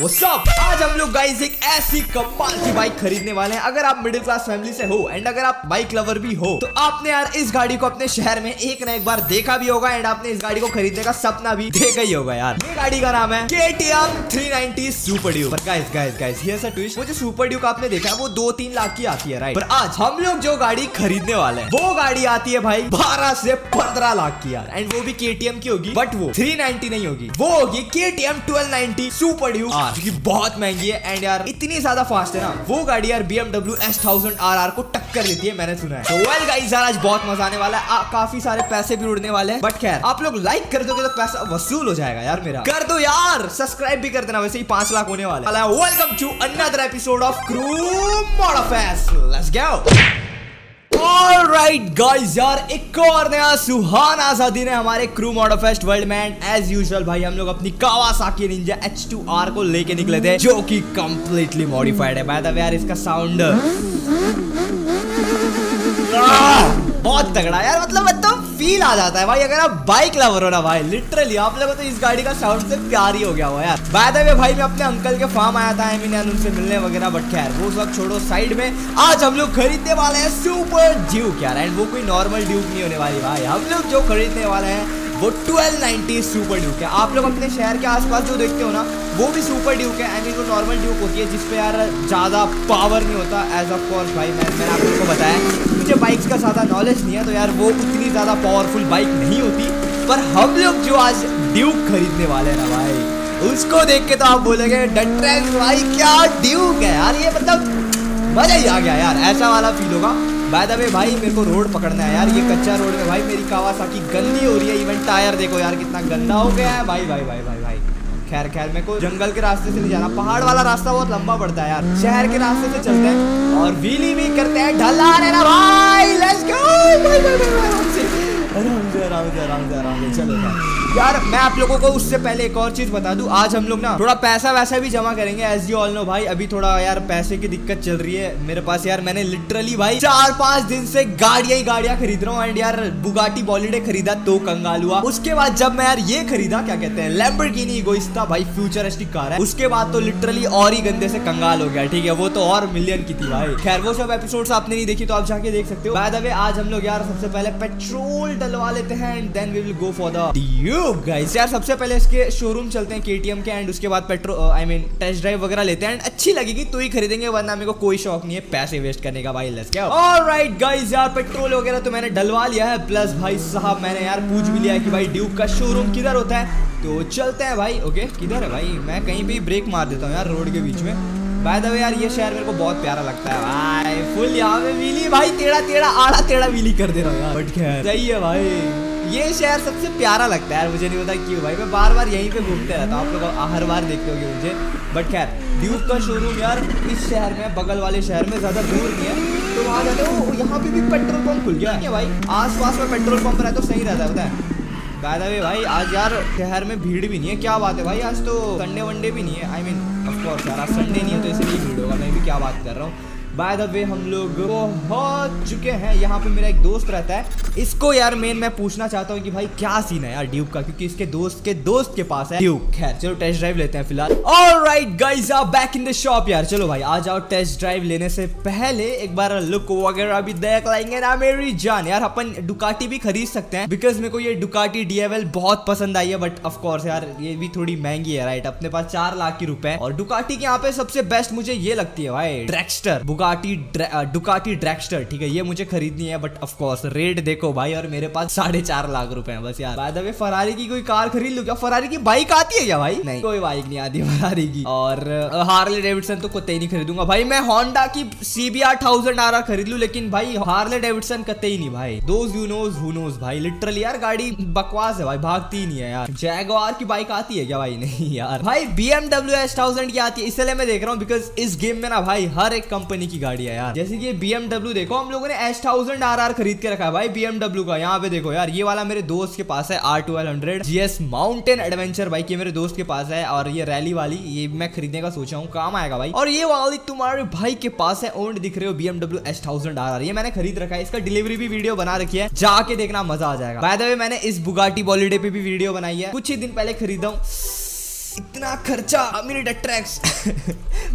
What's up? आज हम लोग गाइस एक ऐसी कमाल की बाइक खरीदने वाले हैं। अगर आप मिडिल क्लास फैमिली से हो एंड अगर आप बाइक लवर भी हो तो आपने यार इस गाड़ी को अपने शहर में एक ना एक बार देखा भी होगा एंड आपने इस गाड़ी को खरीदने का सपना भी देखा ही होगा यार। ये गाड़ी का नाम है KTM 390 Super Duke। पर गाइस हियर्स अ ट्विस्ट, वो जो सुपर ड्यूक आपने देखा वो 2-3 लाख की आती है राइट, पर आज हम लोग जो गाड़ी खरीदने वाले हैं वो गाड़ी आती है भाई 12 से 15 लाख की यार, एंड वो भी KTM की होगी, बट वो 390 नहीं होगी, वो होगी KTM 1290 Super Duke, क्योंकि बहुत महंगी है एंड यार इतनी ज्यादा फास्ट है ना वो गाड़ी यार BMW S1000RR को टक्कर देती है, मैंने सुना है। तो वेल गाइस यार आज बहुत मजा आने वाला है, काफी सारे पैसे भी उड़ने वाले हैं, बट खैर आप लोग लाइक कर दोगे तो पैसा वसूल हो जाएगा यार मेरा, कर दो यार, सब्सक्राइब भी कर देना, वैसे ही 5 लाख होने वाला है। Welcome to another episode of crew. Alright guys यार एक और नया सुहाना सा दिन है हमारे क्रू मॉडल फेस्ट वर्ल्ड में एंड एज यूजुअल भाई हम लोग अपनी कावासाकी निंजा H2R को लेके निकले थे जो कि कंप्लीटली मॉडिफाइड है। बाय द वे यार इसका साउंड बहुत तगड़ा यार, मतलब फील आ जाता है भाई, अगर आप बाइक लवर हो ना भाई लिटरली आप लोगों तो इस गाड़ी का साउंड से प्यार ही हो गया हुआ यार। बाय द वे भाई मैं अपने अंकल के फार्म आया था, उनसे मिलने वगैरह, बट खैर वो सब छोड़ो साइड में, आज हम लोग खरीदने वाले हैं सुपर ड्यूक यार, एंड वो कोई नॉर्मल ड्यूक नहीं होने वाली भाई, हम लोग जो खरीदने वाले हैं वो 1290 सुपर ड्यूक है। आप लोग अपने शहर के आसपास जो देखते हो ना वो भी सुपर ड्यूक है, आई मीन वो नॉर्मल ड्यूक होती है जिसपे यार ज़्यादा पावर नहीं होता, एज ऑफ कोर्स भाई मैंने आप लोगों को बताया मुझे बाइक्स का ज़्यादा नॉलेज नहीं है, तो यार वो उतनी ज़्यादा पावरफुल बाइक नहीं होती, पर हम लोग जो आज ड्यूक खरीदने वाले हैं ना भाई उसको देख के तो आप बोलेंगे डट्रैक्स भाई क्या ड्यूक है यार, ये मतलब मज़ा ही आ गया यार, ऐसा वाला फील होगा। बाय द वे भाई मेरे को रोड पकड़ना है यार, ये कच्चा रोड में भाई मेरी कावासाकी गंदी हो रही है, इवन टायर देखो यार कितना गंदा हो गया है भाई भाई भाई भाई भाई, भाई। खैर मेरे को जंगल के रास्ते से नहीं जाना, पहाड़ वाला रास्ता बहुत लंबा पड़ता है यार, शहर के रास्ते से चलते हैं और व्हीली भी करते हैं ढलान है ना भाई, लेट्स गो आराम से चलो यार। मैं आप लोगों को उससे पहले एक और चीज बता दूं, आज हम लोग ना थोड़ा पैसा वैसा भी जमा करेंगे, एज यू ऑल नो भाई अभी थोड़ा यार पैसे की दिक्कत चल रही है मेरे पास यार, मैंने लिटरली भाई 4-5 दिन से गाड़ियां खरीद रहा हूँ, एंड यार बुगाटी बॉलिडे खरीदा तो कंगाल हुआ, उसके बाद जब मैं यार ये खरीदा क्या कहते हैं लैम्बोर्गिनी इगोइस्टा भाई फ्यूचरिस्टिक कार है, उसके बाद तो लिटरली और ही गंदे से कंगाल हो गया ठीक है, वो तो और मिलियन की थी भाई। खैर वो सब एपिसोड्स आपने नहीं देखी तो आप जाके देख सकते हो। बाय द वे आज हम लोग यार सबसे पहले पेट्रोल डलवा लेते हैं and then we will go for the Duke guys यार, सबसे पहले इसके शोरूम चलते हैं KTM के एंड उसके बाद पेट्रोल टेस्ट ड्राइव वगैरह लेते हैं एंड अच्छी लगेगी तो ही खरीदेंगे, वरना मेरे को कोई शौक नहीं है पैसे वेस्ट करने का भाई, लेट्स गो। ऑलराइट गाइस यार पेट्रोल वगैरह तो मैंने डलवा लिया है, प्लस भाई साहब मैंने यार पूछ भी लिया है कि भाई ड्यूक का शोरूम किधर होता है, तो चलते हैं भाई। ओके किधर है भाई, मैं कहीं भी ब्रेक मार देता हूँ यार रोड के बीच में। बाय द वे यार ये शहर मेरे को बहुत प्यारा लगता है भाई, फुल यहाँ पे व्हीली भाई आड़ा टेढ़ा व्हीली कर दे रहा हूँ यार, बट क्या सही है भाई, ये शहर सबसे प्यारा लगता है यार, मुझे नहीं पता क्यों भाई, मैं बार-बार यहीं पे घूमते रहता हूँ, आप लोग हर बार देखते होगे मुझे, बट खैर ड्यूक का शोरूम यार इस शहर में बगल वाले शहर में ज़्यादा दूर नहीं है, तो वहाँ जाते हो, यहाँ पे भी पेट्रोल पंप खुल गया है भाई, आसपास में पेट्रोल पंप रहे तो सही रहता है पता है। बाय द वे भाई आज यार शहर में भीड़ भी नहीं है, क्या बात है भाई, आज तो संडे वनडे भी नहीं है, आई मीन ऑफकोर्स यार आज संडे नहीं है तो इसलिए भीड़ होगा, मैं भी क्या बात कर रहा हूँ। बाय द वे हम लोग पहुंच चुके हैं, यहाँ पे मेरा एक दोस्त रहता है, इसको यार मैं पूछना चाहता हूँ कि भाई क्या सीन है यार ड्यूक का, क्योंकि इसके दोस्त के पास है ड्यूक। खैर चलो टेस्ट ड्राइव लेते हैं फिलहाल। Alright guys are back in the shop यार, चलो भाई आ जाओ, टेस्ट ड्राइव लेने से पहले एक बार लुक वगैरह भी देख लाएंगे ना मेरी जान। यार अपन डुकाटी भी खरीद सकते हैं बिकॉज मेरे को ये डुकाटी डीएवेल बहुत पसंद आई है, बट ऑफकोर्स यार ये भी थोड़ी महंगी है राइट, अपने पास 4 लाख की रुपए, और डुकाटी के यहाँ पे सबसे बेस्ट मुझे ये लगती है भाई ड्रैक्स्टर डुकाटी ड्रैक्स्टर ठीक है, ये मुझे खरीदनी है, बट ऑफ कोर्स रेट देखो भाई, और मेरे पास 4.5 लाख रुपए हैं बस यार। बाय द वे फरारी की कोई कार खरीद लूं क्या, फरारी की बाइक आती है क्या भाई, नहीं कोई बाइक नहीं आती फरारी की, और हार्ले डेविडसन तो कतई नहीं खरीदूंगा भाई, मैं होंडा की CBR 1000RR खरीद लूं, लेकिन भाई हार्ले डेविडसन कतई नहीं भाई, those you knows who knows भाई, लिटरली यार गाड़ी बकवास है भाई, भागती नहीं है यार। जैगुआर की बाइक आती है क्या भाई, नहीं यार भाई BMW S1000 की आती है, इसलिए मैं देख रहा हूँ बिकॉज इस गेम में ना भाई हर एक कंपनी की गाड़ी है यार, जैसे कि BMW देखो हम लोगों ने S1000RR खरीद के रखा है भाई BMW का, यहाँ पे देखो यार ये वाला मेरे दोस्त के पास है R1200 GS mountain adventure bike, ये मेरे दोस्त के पास है, और ये रैली वाली ये मैं खरीदने का सोचा हूँ, काम आएगा भाई, और ये वाली तुम्हारे भाई के पास है ओल्ड दिख रहे हो BMW S1000RR, ये मैंने खरीद रखा है, इसका डिलीवरी भी वीडियो बना रखी है, जाके देखना मजा आ जाएगा। बाय द वे मैंने इस बुगाटी बॉलिडे पे भी वीडियो बनाई है कुछ ही दिन पहले खरीदा हूँ, इतना खर्चा अमीर डट्रैक्स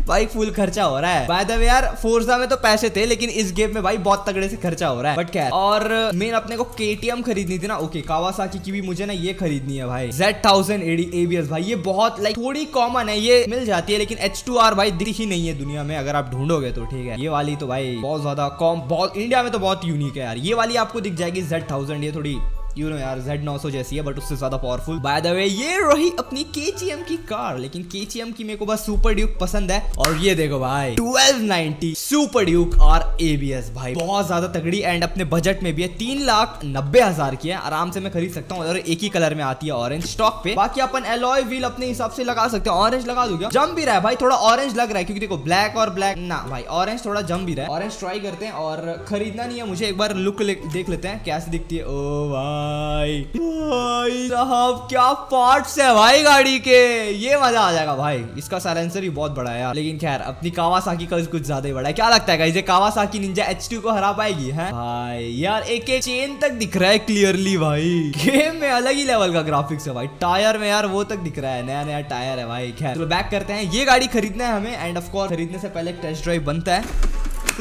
भाई फुल खर्चा हो रहा है। बाय द वे यार फोर्जा में तो पैसे थे लेकिन इस गेम में भाई बहुत तगड़े से खर्चा हो रहा है। बट क्या है? और मेन अपने को केटीएम खरीदनी थी ना, ओके कावासाकी की भी मुझे ना ये खरीदनी है भाई Z1000 ABS भाई। ये बहुत लाइक थोड़ी कॉमन है, ये मिल जाती है लेकिन H2R भाई दिख ही नहीं है दुनिया में अगर आप ढूंढोगे तो। ठीक है ये वाली तो भाई बहुत ज्यादा कॉम, बहुत इंडिया में तो बहुत यूनिक है यार। ये वाली आपको दिख जाएगी Z1000, ये थोड़ी यू नो यार Z900 जैसी है बट उससे ज्यादा पावरफुल। बाय द वे ये रही अपनी KTM की कार, लेकिन KTM की मेरे को बस सुपर ड्यूक पसंद है। और ये देखो भाई 1290 सुपर ड्यूक R ABS भाई बहुत ज्यादा तगड़ी एंड अपने बजट में भी है। 3,90,000 की है, आराम से मैं खरीद सकता हूँ। और एक ही कलर में आती है ऑरेंज स्टॉक पे, बाकी अपन एलॉय व्हील अपने हिसाब से लगा सकते हैं। ऑरेंज लगा दूंगा, जम भी रहा है भाई, थोड़ा ऑरेंज लग रहा है क्योंकि देखो ब्लैक और ब्लैक ना भाई ऑरेंज थोड़ा जम भी रहा है। ऑरेंज ट्राई करते हैं और खरीदना नहीं है मुझे, एक बार लुक देख लेते हैं कैसे दिखती है। ओ वाह भाई साहब क्या पार्ट्स है भाई गाड़ी के, ये मजा आ जाएगा भाई। इसका साइलेंसर ही बहुत बड़ा है यार, लेकिन खैर अपनी कावासाकी का कुछ ज्यादा ही बड़ा है। क्या लगता है ये कावासाकी निंजा H2 को हरा पाएगी है भाई? यार एक एक चेन तक दिख रहा है क्लियरली भाई, गेम में अलग ही लेवल का ग्राफिक्स है भाई। टायर में यार वो तक दिख रहा है, नया नया टायर है भाई। खैर चलो बैक करते हैं, ये गाड़ी खरीदना है हमें एंड ऑफकोर्स खरीदने से पहले टेस्ट ड्राइव बनता है।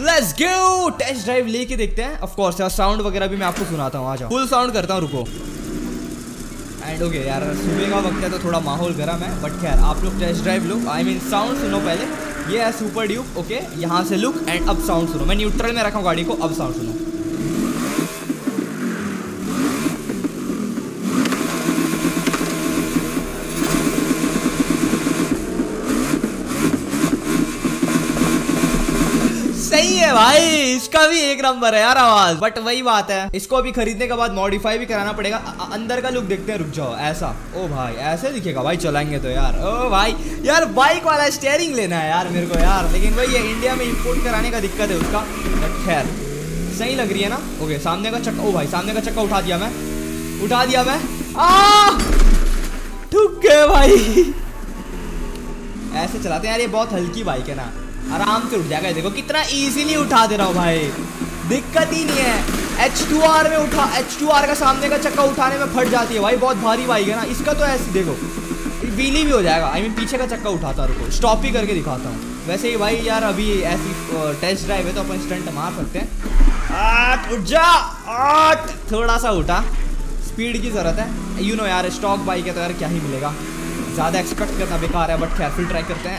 Let's go! टेस्ट ड्राइव लेके देखते हैं। ऑफ कोर्स यार साउंड वगैरह भी मैं आपको सुनाता हूँ, आ जाओ फुल साउंड करता हूँ रुको। एंड ओके यार सुबह का वक्त है तो थोड़ा माहौल गर्म है बट खैर आप लोग टेस्ट ड्राइव लो, आई मीन साउंड सुनो पहले। ये है सुपर ड्यूक, ओके यहाँ से लुक एंड अब साउंड सुनो। मैं न्यूट्रल में रखा हूँ गाड़ी को, अब साउंड सुनो। भाई इसका भी एक नंबर है यार आवाज, बट वही बात है इसको भी खरीदने के बाद मॉडिफाई भी कराना पड़ेगा। अंदर का लुक देखते हैं, रुक जाओ। ऐसा ओ भाई ऐसे दिखेगा भाई चलाएंगे तो यार। ओ भाई यार बाइक वाला स्टीयरिंग लेना है यार मेरे को यार, लेकिन भाई ये इंडिया में इंपोर्ट कराने का दिक्कत है उसका। खैर सही लग रही है ना। ओके सामने का चक्का, ओ भाई सामने का चक्का उठा दिया मैं, उठा दिया मैं, ठुक गए भाई। ऐसे चलाते हैं यार, ये बहुत हल्की बाइक है ना, आराम से उठ जाएगा। देखो कितना इजीली उठा दे रहा हूँ भाई, दिक्कत ही नहीं है। H2R में उठा, H2R का सामने का चक्का उठाने में फट जाती है भाई, बहुत भारी बाइक है ना। इसका तो ऐसे देखो व्हीली भी हो जाएगा, आई मीन पीछे का चक्का उठाता रुको, स्टॉप ही करके दिखाता हूँ। वैसे ही भाई यार अभी ऐसी टेस्ट ड्राइव है तो अपन स्टंट मार सकते हैं। उठ जा, थोड़ा सा उठा, स्पीड की जरूरत है यू नो यार, स्टॉक बाइक है तो यार क्या ही मिलेगा, ज्यादा एक्सपेक्ट करना बेकार है। बट खैर फिर ट्राई करते हैं।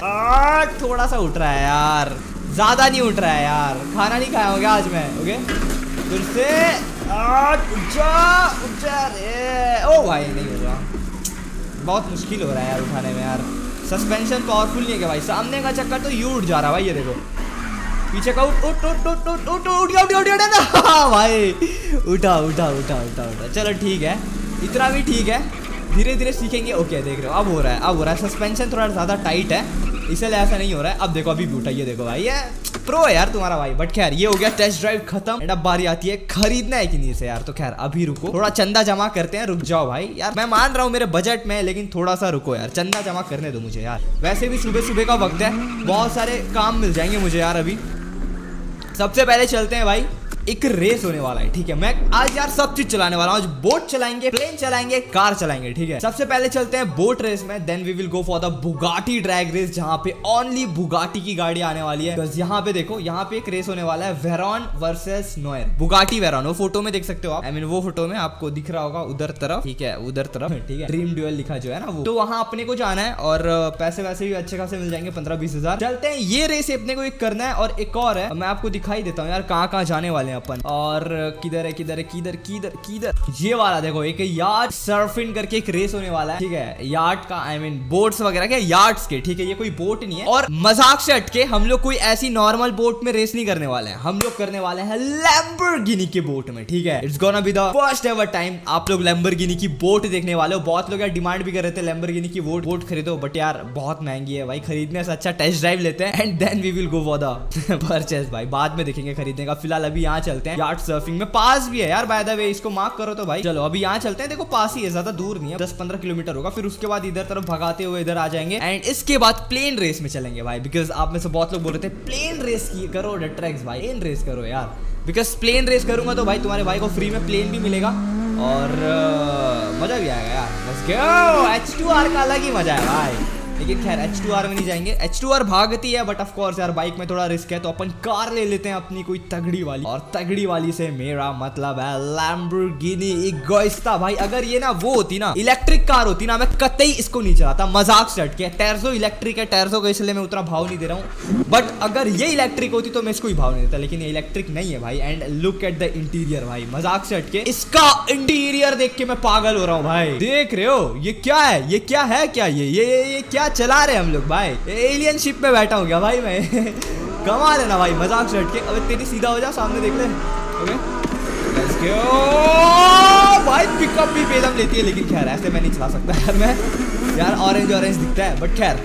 थोड़ा सा उठ रहा है यार, ज्यादा नहीं उठ रहा है यार, खाना नहीं खाया होगा आज मैं। ओके फिर से ओ भाई नहीं हो रहा, बहुत मुश्किल हो रहा है यार उठाने में यार। सस्पेंशन पावरफुल नहीं है क्या भाई? सामने का चक्कर तो यू उठ जा रहा है भाई, ये देखो पीछे का भाई उठा। चलो ठीक है, इतना भी ठीक है, धीरे धीरे सीखेंगे। ओके देख रहे हो अब हो रहा है, अब हो रहा है। सस्पेंशन थोड़ा ज़्यादा टाइट है इसलिए ऐसा नहीं हो रहा है। अब देखो अभी भी उठाइए, देखो भाई ये प्रो है यार तुम्हारा भाई। बट खैर ये हो गया टेस्ट ड्राइव खत्म एंड अब बारी आती है खरीदना है कि नहीं से यार। तो खैर अभी रुको, थोड़ा चंदा जमा करते हैं। रुक जाओ भाई यार, मैं मान रहा हूँ मेरे बजट में, लेकिन थोड़ा सा रुको यार, चंदा जमा करने दो मुझे यार। वैसे भी सुबह सुबह का वक्त है, बहुत सारे काम मिल जाएंगे मुझे यार। अभी सबसे पहले चलते हैं भाई, एक रेस होने वाला है ठीक है। मैं आज यार सब चीज चलाने वाला हूँ, आज बोट चलाएंगे, प्लेन चलाएंगे, कार चलाएंगे ठीक है। सबसे पहले चलते हैं बोट रेस में, then we will go for the Bugatti drag race जहाँ पे ओनली बुगाटी की गाड़ी आने वाली है। बस यहाँ पे देखो, यहाँ पे एक रेस होने वाला है, Veyron versus Noire, Bugatti Veyron. वो फोटो में देख सकते हो आप, आई मीन वो फोटो में आपको दिख रहा होगा उधर तरफ ठीक है, उधर तरफ ठीक है, ड्रीम ड्यूल लिखा जो है ना वो। तो वहाँ अपने को जाना है और पैसे वैसे भी अच्छे खासे मिल जाएंगे, 15-20 हजार। चलते हैं, ये रेस अपने को एक करना है और एक और है, मैं आपको दिखाई देता हूँ यार कहाँ कहाँ जाने वाले हैं अपन। और किधर है, किधर है, किधर किधर किधर, ये वाला देखो, एक यार्ड सर्फिंग करके एक रेस होने वाला है ठीक है। यार्ड का आई मीन बोट्स वगैरह के, यार्ड्स के ठीक है, ये कोई बोट नहीं है। और मजाक से हटके हम लोग कोई ऐसी नॉर्मल बोट में रेस नहीं करने वाले हैं, हम लोग करने वाले हैं लैम्बोर्गिनी के बोट में ठीक है। It's gonna be the first ever time आप लोग लैम्बोर्गिनी की बोट देखने वाले हो। बहुत लोग यार डिमांड भी कर रहे थे लैम्बोर्गिनी की बोट खरीदो, बट यार बहुत महंगी है भाई, खरीदने से अच्छा टेस्ट ड्राइव लेते हैं and then we will go for the purchase भाई, बाद में देखेंगे खरीदने का। फिलहाल अभी यहाँ चलते हैं, यार्ड सर्फिंग में पास भी है यार बाय द वे, इसको मार्क करो तो भाई। चलो अभी यहाँ चलते हैं, देखो पास ही है, ज्यादा दूर नहीं है, 10-15 किलोमीटर होगा। फिर उसके बाद इधर तरफ भगाते हुए इधर आ जाएंगे एंड इसके बाद प्लेन रेस में चलेंगे भाई, बिकॉज आप में से बहुत लोग बोल रहे थे प्लेन रेस की करो डट्रैक्स भाई, प्लेन रेस करो यार, बिकॉज प्लेन रेस करूंगा तो भाई तुम्हारे भाई को फ्री में प्लेन भी मिलेगा और मजा भी आएगा यार। Let's go! H2R का अलग ही मजा है भाई। लेकिन खैर H2R में नहीं जाएंगे। H2R भागती है बट ऑफकोर्स यार बाइक में थोड़ा रिस्क है, तो अपन कार ले लेते हैं अपनी कोई तगड़ी वाली। और तगड़ी वाली से मेरा मतलब है Lamborghini Egoista भाई। अगर ये ना वो होती ना इलेक्ट्रिक कार होती ना, मैं कतई इसको नहीं चलाता, मजाक से हटके। 1300 इलेक्ट्रिक है, 1300 को इसलिए मैं उतना भाव नहीं दे रहा हूँ, बट अगर ये इलेक्ट्रिक होती तो मैं इसको ही भाव नहीं देता, लेकिन ये इलेक्ट्रिक नहीं है भाई। And look at the interior भाई, मजाक से हटके इसका इंटीरियर देख के मैं पागल हो रहा हूँ भाई। देख रहे हो ये क्या है, ये क्या है, क्या ये क्या चला रहे हम लोग भाई, एलियन शिप में बैठा हूँ क्या भाई मैं कमा लेना भाई, मजाक से हटके। अबे तेरी सीधा हो जा, सामने देख ले। भाई पिकअप भी बेदम लेती है, लेकिन खैर ऐसे मैं नहीं चला सकता यार मैं। यार ऑरेंज ऑरेंज दिखता है बट खैर।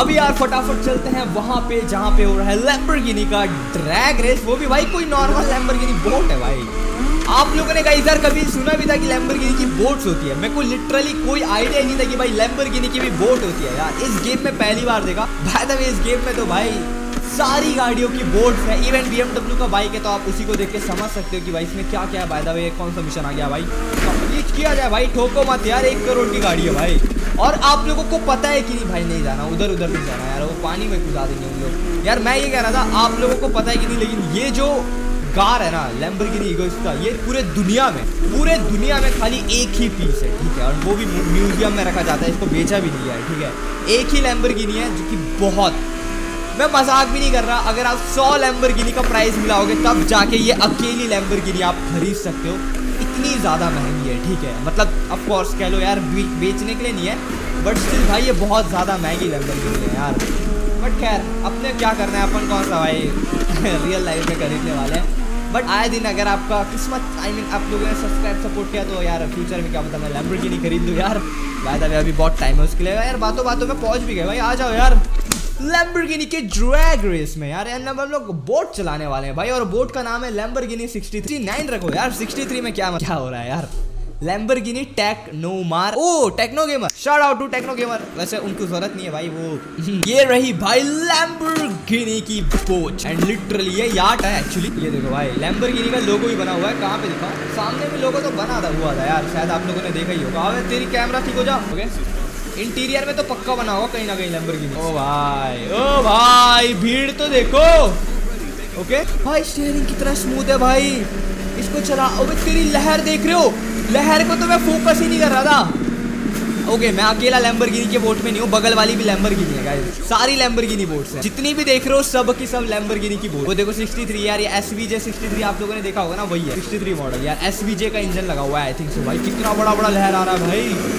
अभी यार फटाफट चलते हैं वहां पे जहां पे हो रहा है Lamborghini का ड्रैग रेस, वो भी भाई कोई नॉर्मल Lamborghini बोट है भाई। आप लोगों ने गाइस कभी सुना भी था कि Lamborghini की बोट्स होती है? मेरे को लिटरली कोई आइडिया नहीं था कि भाई Lamborghini की भी बोट होती है यार। इस गेम में पहली बार देखा भाई। तब इस गेम में तो भाई सारी गाड़ियों की बोर्ड्स है, इवन BMW का बाइक है, तो आप उसी को देख के समझ सकते हो कि भाई इसमें क्या क्या है। बाय द वे कौन सा मिशन आ गया भाई, कंप्लीट किया जाए भाई, ठोको मत यार, 1 करोड़ की गाड़ी है भाई। और आप लोगों को पता है कि नहीं भाई, नहीं जाना उधर, उधर नहीं जाना यार, वो पानी में कूदा देंगे उन लोग यार। मैं ये कह रहा था आप लोगों को पता है कि नहीं, लेकिन ये जो कार है ना Lamborghini Egoista, ये पूरे दुनिया में खाली एक ही पीस है, ठीक है, और वो भी म्यूजियम में रखा जाता है, इसको बेचा भी नहीं है, ठीक है। एक ही Lamborghini है जो कि बहुत, मैं मजाक भी नहीं कर रहा, अगर आप 100 Lamborghini का प्राइस मिलाओगे तब जाके ये अकेली Lamborghini आप खरीद सकते हो, इतनी ज़्यादा महंगी है, ठीक है। मतलब ऑफ कोर्स कह लो यार बेचने के लिए नहीं है, बट स्टिल भाई ये बहुत ज़्यादा महंगी Lamborghini है यार। बट खैर अपने क्या करना है, अपन कौन सा भाई रियल लाइफ में खरीदने वाले हैं। बट आए दिन अगर आपका किस्मत आप लोगों ने सब्सक्राइब सपोर्ट किया तो यार फ्यूचर में क्या पता मैं Lamborghini खरीद लूँ यार। बाय द वे अभी बहुत टाइम है उसके लिए यार, बातों बातों में पहुँच भी गए भाई। आ जाओ यार Lamborghini के ड्रैग रेस में यार। हम लोग बोट चलाने वाले हैं भाई, और बोट का नाम है Lamborghini 63 रखो यार। 63 में क्या हो रहा है यार। Lamborghini टेक्नोमार, oh Techno Gamer, shout out to Techno Gamer. वैसे उनको जरूरत नहीं है भाई वो। ये रही भाई Lamborghini की बोट, एंड लिटरली ये याट है एक्चुअली। ये देखो भाई Lamborghini का लोगो भी बना हुआ है, कहाँ पे दिखा, सामने में लोगो तो बना हुआ था यार, शायद आप लोगों ने देखा ही होगा। अबे तेरी कैमरा ठीक हो जा। इंटीरियर में तो पक्का बना होगा कहीं ना कहीं Lamborghini। ओ भाई भीड़ तो देखो। ओके भाई स्टीयरिंग कितना स्मूथ है भाई, इसको चला। ओबे तेरी लहर देख रहे हो, लहर को तो मैं फोकस ही नहीं कर रहा था। ओके मैं अकेला Lamborghini के बोट में नहीं हूँ, बगल वाली भी Lamborghini है गाइस, सारी Lamborghini बोट्स हैं जितनी भी देख रहे हो, सब की सब Lamborghini की बोट। वो देखो 63 यार, ये SVJ 63 आप लोगों ने देखा होगा ना, वही है 63 मॉडल यार। SVJ का इंजन लगा हुआ है आई थिंक सो भाई। कितना बड़ा बड़ा लहर आ रहा है भाई।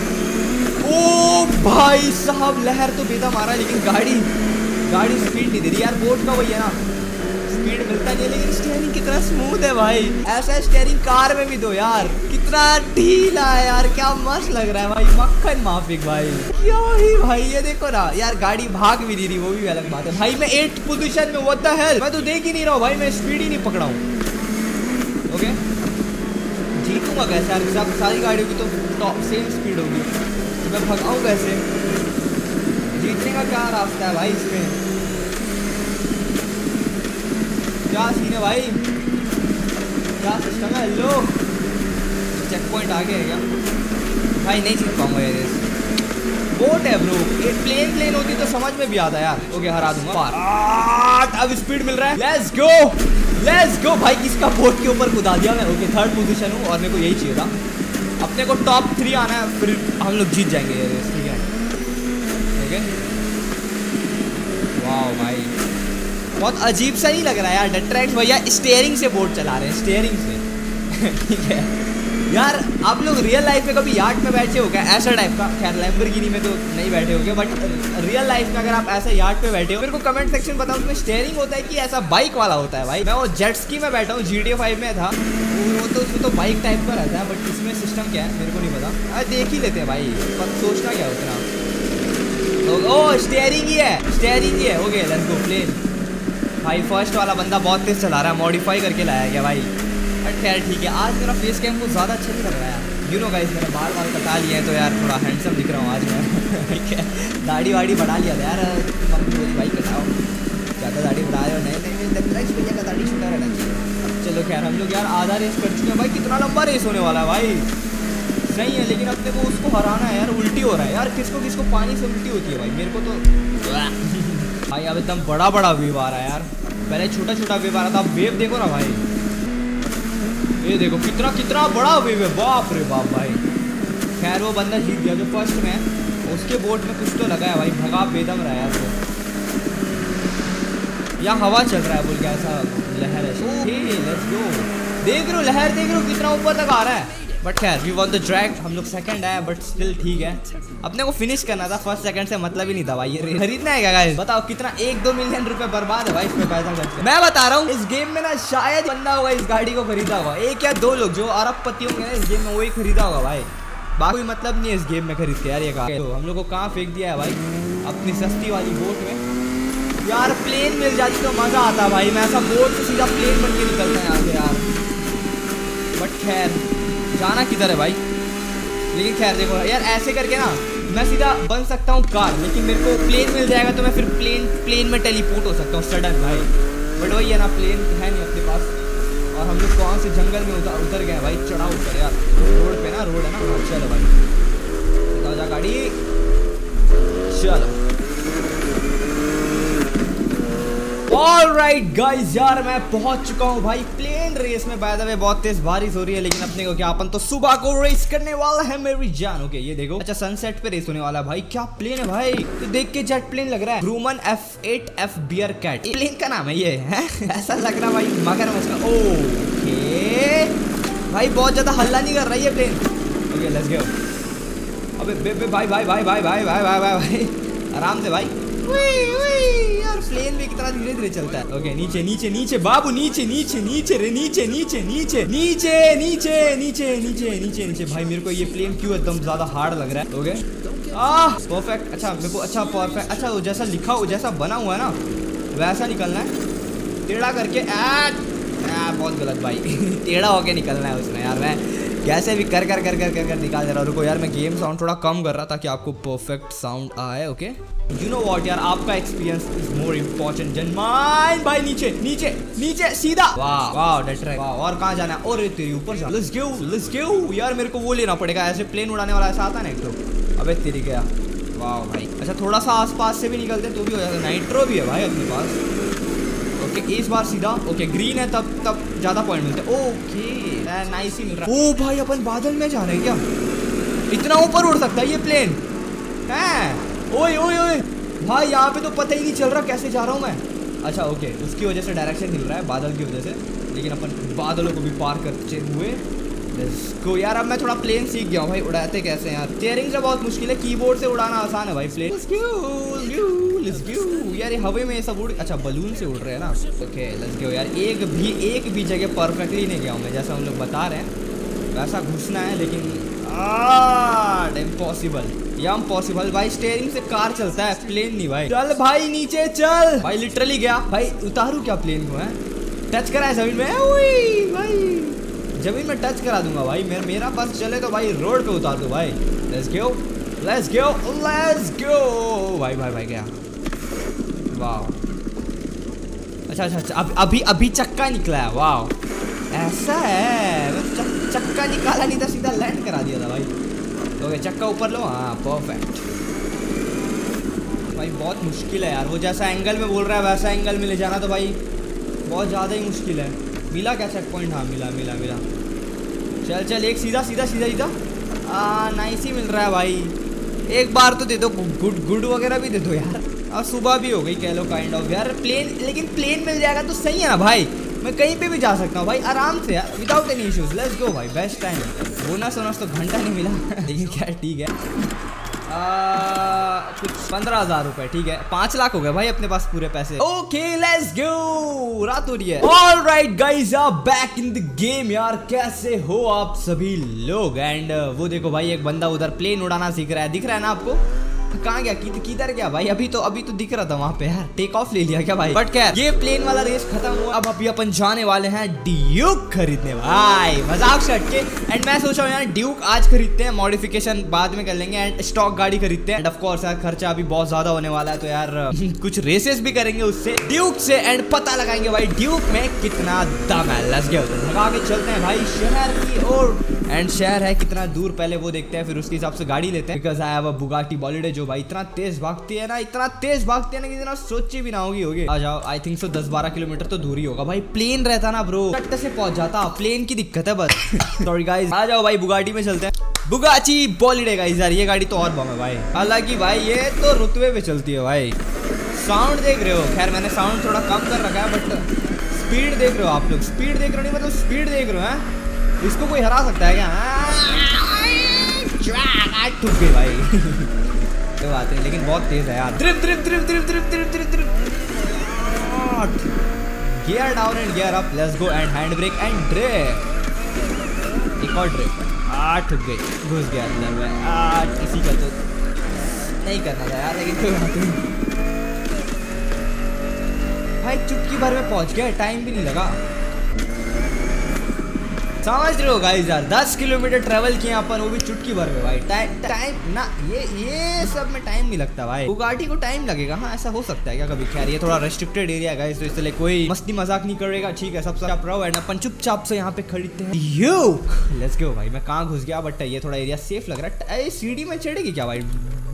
ओ भाई साहब लहर तो बेदा मारा, लेकिन गाड़ी स्पीड नहीं दे रही यार। बोट का वही है ना, स्पीड मिलता नहीं है, लेकिन स्टीयरिंग कितना स्मूथ है भाई। ऐसा स्टीयरिंग कार में भी दो यार, कितना ढीला है यार, क्या मस्त लग रहा है भाई, मक्खन माफिक भाई, क्या ही भाई। ये देखो ना यार गाड़ी भाग भी दे रही, वो भी अलग बात है भाई। मैं 8 पोजिशन में, व्हाट द हेल, मैं तो देख ही नहीं रहा हूँ भाई, मैं स्पीड ही नहीं पकड़ा हूँ। ओके जीतूंगा कैसे यार, सारी गाड़ियों की तो सेम स्पीड होगी, मैं भगाऊं कैसे, जीतने का क्या रास्ता है भाई इसमें, क्या सीन है भाई, क्या सिस्टम है। हेलो चेक पॉइंट आगे है क्या भाई, नहीं जीत पाऊंगा ये रेस। बोट है ब्रो, ये प्लेन होती तो समझ में भी आता यार। ओके हरा दूंगा पार, अब स्पीड मिल रहा है, लेट्स गो भाई। किसका बोट के ऊपर कूदा दिया मैं। ओके 3rd पोजीशन हूँ और मेरे को यही चाहिए था, अपने को टॉप 3 आना है, फिर हम लोग जीत जाएंगे ये रेस, ठीक है। ओके वाओ भाई बहुत अजीब सा ही लग रहा है यार। Dattrax भैया स्टीयरिंग से बोट चला रहे हैं, स्टीयरिंग से ठीक है यार। आप लोग रियल लाइफ में कभी यार्ड में बैठे हो क्या, ऐसा टाइप का। खैर Lamborghini में तो नहीं बैठे हो गए, बट रियल लाइफ में अगर आप ऐसा यार्ड पे बैठे हो, मेरे को कमेंट सेक्शन बताओ उसमें स्टीयरिंग होता है कि ऐसा बाइक वाला होता है भाई। मैं वो जेटस्की में बैठा हूँ, GTA 5 में था वो, तो उसमें तो बाइक टाइप का रहता है, बट इसमें सिस्टम क्या है मेरे को नहीं पता। देख ही लेते हैं भाई, पर सोचना क्या उतना। ओ स्टीयरिंग ही है। ओके लेट्स गो प्लेन भाई। फर्स्ट वाला बंदा बहुत तेज चला रहा है, मॉडिफाई करके लाया गया भाई। खैर ठीक है, आज मेरा फेस कैम को ज़्यादा अच्छा नहीं लग रहा है, यू नो गाइस, मैंने बाल कटा लिए हैं तो यार थोड़ा हैंडसम दिख रहा हूँ आज मैं, ठीक है। दाढ़ी बढ़ा लिया था यार, भाई कटाओ ज़्यादा दाढ़ी बढ़ा रहे हो, नहीं का दाढ़ी छुटा रहना चाहिए। चलो खैर हम लोग यार आधा रेस कर चुके हैं भाई, कितना लंबा रेस होने वाला है भाई, नहीं है, लेकिन अपने को उसको हराना है यार। उल्टी हो रहा है यार, किसको किसको पानी से उल्टी होती है भाई, मेरे को तो भाई अब एकदम बड़ा बड़ा वेव आ रहा है यार। पहले छोटा छोटा वेव आ रहा था, अब वेव देखो ना भाई, ये देखो कितना कितना बड़ा वेव है, बाप रे बाप भाई। खैर वो बंदा जीत गया जो फर्स्ट में, उसके बोट में कुछ तो लगा है भाई, भगा बेदम रहा है यार वो, या हवा चल रहा है बोल के ऐसा लहर है। लेट्स गो, देख रहे हो लहर, देख रहे हो कितना ऊपर तक आ रहा है। बट खैर वी वॉन्ट द ड्रैग, हम लोग सेकंड आए बट स्टिल ठीक है। अपने को फिनिश करना था, फर्स्ट सेकंड से मतलब ही नहीं था भाई। ये खरीदना है क्या गाइस, बताओ कितना 1-2 मिलियन रुपए बर्बाद है भाई इसमें पैसा खर्च। मैं बता रहा हूँ इस गेम में ना शायद बंदा होगा इस गाड़ी को खरीदा होगा, 1 या 2 लोग जो अरबपति होंगे ना इस गेम में वही खरीदा होगा भाई। बाकी मतलब नहीं है इस गेम में खरीद के यार ये गाड़ी। तो हम लोग को कहाँ फेंक दिया है भाई, अपनी सस्ती वाली बोट में। यार प्लेन मिल जाती तो मज़ा आता भाई, मैं ऐसा बोट से सीधा प्लेन बन के निकलना है आगे यार। बट खैर जाना किधर है भाई, लेकिन खैर देखो यार ऐसे करके ना मैं सीधा बन सकता हूँ कार, लेकिन मेरे को प्लेन मिल जाएगा तो मैं फिर प्लेन में टेलीपोर्ट हो सकता हूँ सडन भाई। बट वही है ना, प्लेन है नहीं अपने पास, और हम लोग कौन से जंगल में उतर गए भाई, चढ़ा उतर यार। रोड पे ना, रोड है ना, चलो भाई बताओ जा गाड़ी, चलो। ऑलराइट गाइस यार मैं पहुंच चुका हूं भाई प्लेन रेस में। बाय द वे बहुत तेज बारिश हो रही है, लेकिन अपने को क्या, अपन तो सुबह को रेस करने वाला है मेरी जान। ओके ये देखो, अच्छा सनसेट पे रेस होने वाला है भाई। क्या प्लेन है भाई, तो देख के जेट प्लेन लग रहा है, ग्रूमन F8F बियरकैट प्लेन का नाम है ये है। ऐसा लग रहा भाई, मगर मसला ओके भाई, बहुत ज्यादा हल्ला नहीं कर रहा ये प्लेन। ओके लेट्स गो। अबे बे भाई भाई भाई भाई भाई भाई भाई भाई आराम से भाई। यार प्लेन भी कितना धीरे धीरे चलता है। ओके नीचे नीचे नीचे बाबू, नीचे नीचे नीचे रे, नीचे नीचे नीचे नीचे नीचे नीचे नीचे नीचे नीचे। भाई मेरे को ये प्लेन क्यों एकदम ज्यादा हार्ड लग रहा है। ओके आह परफेक्ट, अच्छा मेरे को, अच्छा परफेक्ट, अच्छा वो जैसा लिखा हो, जैसा बना हुआ है ना वैसा निकलना है, टेढ़ा करके बहुत गलत भाई। टेढ़ा होके निकलना है उसमें यार, मैं कैसे भी कर निकाल दे रहा हूँ। रुको यार मैं गेम साउंड थोड़ा कम कर रहा था कि आपको परफेक्ट साउंड आए। ओके यू नो व्हाट यार, आपका experience is more important than mine भाई। नीचे नीचे नीचे सीधा, वाह वाह डैट्रैक्स, वाह। और कहाँ जाना है, और तेरे ऊपर जाना, लेट्स गो लेट्स गो। यार मेरे को वो लेना पड़ेगा, ऐसे प्लेन उड़ाने वाला ऐसा आता ना एक तो, अबे तेरी गया, वाह भाई। अच्छा थोड़ा सा आसपास से भी निकलते तो भी हो जाता, नाइट्रो भी है भाई अपने पास। इस बार सीधा, ओके ग्रीन है तब ज्यादा पॉइंट मिलते हैं। ओके नाइस ही मिल रहा है। ओ भाई अपन बादल में जा रहे हैं क्या, इतना ऊपर उड़ सकता है ये प्लेन है। ओए ओए ओए भाई यहाँ पे तो पता ही नहीं चल रहा कैसे जा रहा हूँ मैं। अच्छा ओके उसकी वजह से डायरेक्शन मिल रहा है बादल की वजह से, लेकिन अपन बादलों को भी पार करते हुए इसको। यार अब मैं थोड़ा प्लेन सीख गया हूँ भाई, उड़ाते कैसे यार। स्टीयरिंग से बहुत मुश्किल है, कीबोर्ड से उड़ाना आसान है भाई प्लेन। यार ये हवे में ये सब उड़, अच्छा बलून से उड़ रहे हैं ना। ओके लेट्स गो यार, एक भी जगह परफेक्टली नहीं गया हूँ मैं, जैसा हम लोग बता रहे हैं वैसा घुसना है, लेकिन इम्पॉसिबल या इम्पॉसिबल भाई। स्टीयरिंग से कार चलता है, प्लेन नहीं भाई। चल भाई नीचे चल भाई, लिटरली गया भाई। उतारू क्या प्लेन को, है टच करा है जमीन में भाई, जमीन में टच करा दूंगा भाई। मेरा बस चले तो भाई रोड पे उतार दो भाई। Let's go let's go let's go भाई भाई भाई गया, वाह। अच्छा अभी चक्का निकला है, वाह ऐसा है। चक्का निकाला नहीं था, सीधा लैंड करा दिया था भाई। ओके चक्का ऊपर लो, हाँ परफेक्ट भाई। बहुत मुश्किल है यार, वो जैसा एंगल में बोल रहा है वैसा एंगल में ले जाना तो भाई बहुत ज़्यादा ही मुश्किल है। मिला क्या चेक पॉइंट, हाँ मिला मिला मिला। चल चल एक सीधा सीधा सीधा सीधा, नाइस ही मिल रहा है भाई। एक बार तो दे दो गुड वगैरह भी दे दो यार। और सुबह भी हो गई कह लो काइंड ऑफ यार। प्लेन, लेकिन प्लेन मिल जाएगा तो सही है ना भाई, मैं कहीं पे भी जा सकता हूँ भाई आराम से यार, without any issues. Let's go भाई, बेस्ट टाइम। बोनस तो घंटा नहीं मिला, लेकिन क्या ठीक है, कुछ 15,000 रुपए ठीक है। 5 लाख हो गए भाई अपने पास पूरे पैसे। ओके लेट्स गो, रात हो रही है। ऑलराइट गाइस आप बैक इन द गेम यार, कैसे हो आप सभी लोग। एंड वो देखो भाई एक बंदा उधर प्लेन उड़ाना सीख रहा है, दिख रहा है ना आपको। कहाँ गया, किधर गया भाई, अभी तो दिख रहा था वहाँ पे यार। टेक ऑफ ले लिया क्या भाई। बट क्या ये प्लेन वाला रेस खत्म हुआ, अब अभी अपन जाने वाले हैं ड्यूक खरीदने भाई, मजाक से हटके। एंड मैं सोचा हूँ यार ड्यूक आज खरीदते हैं, मॉडिफिकेशन बाद में कर लेंगे, एंड स्टॉक गाड़ी खरीदते हैं। एंड ऑफ कोर्स यार खर्चा अभी बहुत ज्यादा होने वाला है, तो यार कुछ रेसेस भी करेंगे उससे ड्यूक से, एंड पता लगाएंगे भाई ड्यूक में कितना दम है। लग गया, लगा के चलते हैं भाई शहर की ओर। एंड शहर है कितना दूर पहले वो देखते हैं, फिर उसके हिसाब से गाड़ी लेते हैं। Because I have a Bugatti Bolide जो भाई इतना तेज भागती है ना, इतना तेज भागती है ना कि इतना सोची भी ना होगी। आ जाओ, आई थिंक सो 10-12 किलोमीटर तो दूर ही होगा भाई। प्लेन रहता ना ब्रो, कट से पहुंच जाता, प्लेन की दिक्कत है बस। सॉरी गाइस, आ जाओ भाई बुगाटी में चलते हैं। बुगाटी बॉलिडे गाइस, यार ये गाड़ी तो और बम है भाई। हालांकि भाई ये तो रुतबे पे चलती है भाई। साउंड देख रहे हो, खैर मैंने साउंड थोड़ा कम कर रखा है, बट स्पीड देख रहे हो आप लोग, स्पीड देख रहे हो नहीं मतलब स्पीड देख रहे हो हैं। इसको कोई हरा सकता है क्या? ठुक गए भाई। तो बात है, लेकिन बहुत तेज है यार। Drip drip drip drip drip drip drip drip. Gear down and gear up, let's go, and hand brake and drip. एक और ड्रिप, आठ गए, घुस गया अंदर में। आठ किसी का तो नहीं करना था यार, लेकिन कोई बात नहीं भाई, चुटकी भर में पहुंच गया, टाइम भी नहीं लगा। समझ रहे हो गाइस यार, 10 किलोमीटर ट्रेवल किए अपन, वो भी चुटकी भर में भाई। टाइम ना, ये सब में टाइम नहीं लगता भाई, बुगाटी को टाइम लगेगा। हाँ ऐसा हो सकता है क्या कभी? खैर ये थोड़ा रेस्ट्रिक्टेड एरिया है गाइस, तो इसलिए कोई मस्ती मजाक नहीं करेगा, ठीक है? सबसे आप रहो, एंड अपन चुपचाप से यहाँ पे खरीदते हैं। लेट्स गो भाई, मैं कहाँ घुस गया, बट ये थोड़ा एरिया सेफ लग रहा है। सीढ़ी में चढ़ेगी क्या भाई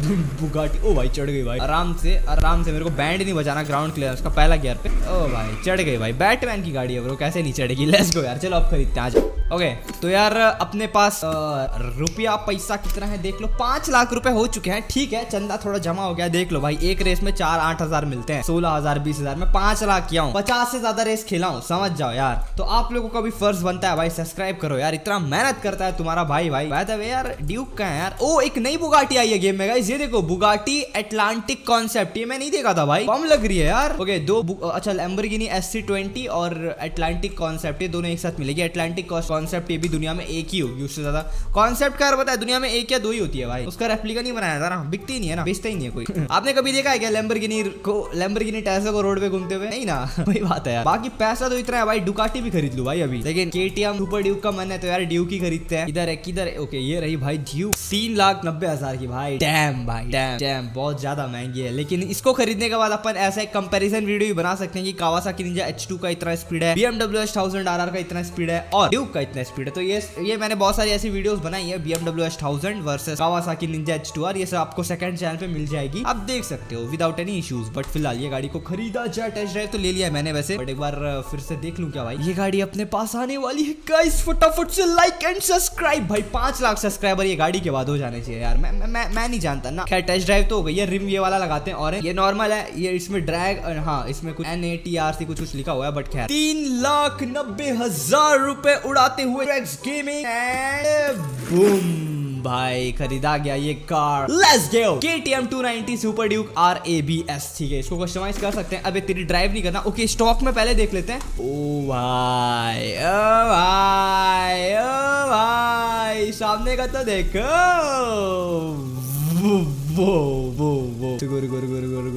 बुगाटी? ओ भाई चढ़ गई भाई, आराम से आराम से, मेरे को बैंड नहीं बजाना, ग्राउंड क्लियर उसका पहला गियर पे। ओ भाई चढ़ गई भाई, बैटमैन की गाड़ी है ब्रो, कैसे नहीं चढ़ेगी। लेट्स गो यार, चलो अब खरीदते हैं आज। ओके तो यार अपने पास रुपया पैसा कितना है देख लो, 5 लाख रुपए हो चुके हैं, ठीक है? चंदा थोड़ा जमा हो गया, देख लो भाई। एक रेस में 4-8 हजार मिलते हैं, 16 हजार, 20 हजार में 5 लाख किया हूँ, 50 से ज्यादा रेस खेला हूँ, समझ जाओ यार। तो आप लोगों का भी फर्ज बनता है भाई, सब्सक्राइब करो यार, इतना मेहनत करता है तुम्हारा भाई। भाई बाय द वे यार, ड्यूक का है यार। ओ एक नई बुगाटी आई है गेम में गाइस, ये देखो, बुगाटी एटलांटिक कॉन्सेप्ट, ये मैं नहीं देखा था भाई, कम लग रही है यार। ओके दो, अच्छा लैम्बोर्गिनी SC20 और एटलांटिक कॉन्सेप्ट, ये दोनों एक साथ मिलेगी। एटलांटिक कॉन्सेप्ट ये भी दुनिया में एक ही होगी, उससे ज्यादा कॉन्सेप्ट कार पता है दुनिया में एक या दो ही होती है भाई। उसका रेप्लिका नहीं बनाया था ना, बिकती नहीं है ना, बेचता ही नहीं है कोई। आपने कभी देखा है क्या लैम्बोर्गिनी टेस्ला को रोड पे घूमते हुए? नहीं ना, वही बात है यार। बाकी पैसा तो इतना है भाई, डुकाटी भी खरीद लू भाई अभी, लेकिन KTM सुपर ड्यूक का मन है तो यार ड्यूक ही खरीदते हैं। इधर है किधर? ओके ये रही भाई ड्यूक, 3,90,000 की भाई। डैम भाई, डैम डैम, बहुत ज्यादा महंगी है, लेकिन इसको खरीदने के बाद अपन ऐसा एक कंपैरिजन वीडियो भी बना सकते हैं कि कावासाकी निंजा H2 का इतना स्पीड है, BMW S1000RR का इतना स्पीड है, और ड्यूक का इतना स्पीड है। तो ये मैंने बहुत सारी ऐसी वीडियोस बनाई है, BMW S1000 versus Kawasaki Ninja H2R, ये सब आपको सेकंड चैनल पे मिल जाएगी, आप देख सकते हो विदाउट एनी इश्यूज। बट फिलहाल ये गाड़ी को खरीदा जाए, टेस्ट ड्राइव तो ले लिया मैंने वैसे, बट एक बार फिर से देख लूं क्या भाई ये गाड़ी अपने पास आने वाली है। गाइस फटाफट से लाइक एंड सब्सक्राइब भाई, 5 लाख सब्सक्राइबर ये गाड़ी के बाद हो जाने चाहिए यार। मैं नहीं जानता ना, खैर टेस्ट ड्राइव तो हो गई है। रिम ये वाला लगाते हैं, और ये नॉर्मल है, ये इसमें ड्रैग, और हाँ इसमें कुछ NATR से कुछ लिखा हुआ है, बट खैर 3,90,000 रुपए उड़ाते हुए Dattrax Gaming एंड बूम भाई खरीदा गया ये car. Let's go, KTM 290 Super Duke R ABS, ठीक है? इसको कस्टमाइज कर सकते हैं। अबे तेरी ड्राइव नहीं करना। ओके स्टॉक में पहले देख लेते हैं। ओ भाई, ओ भाई, ओ भाई, सामने का तो देखो, वो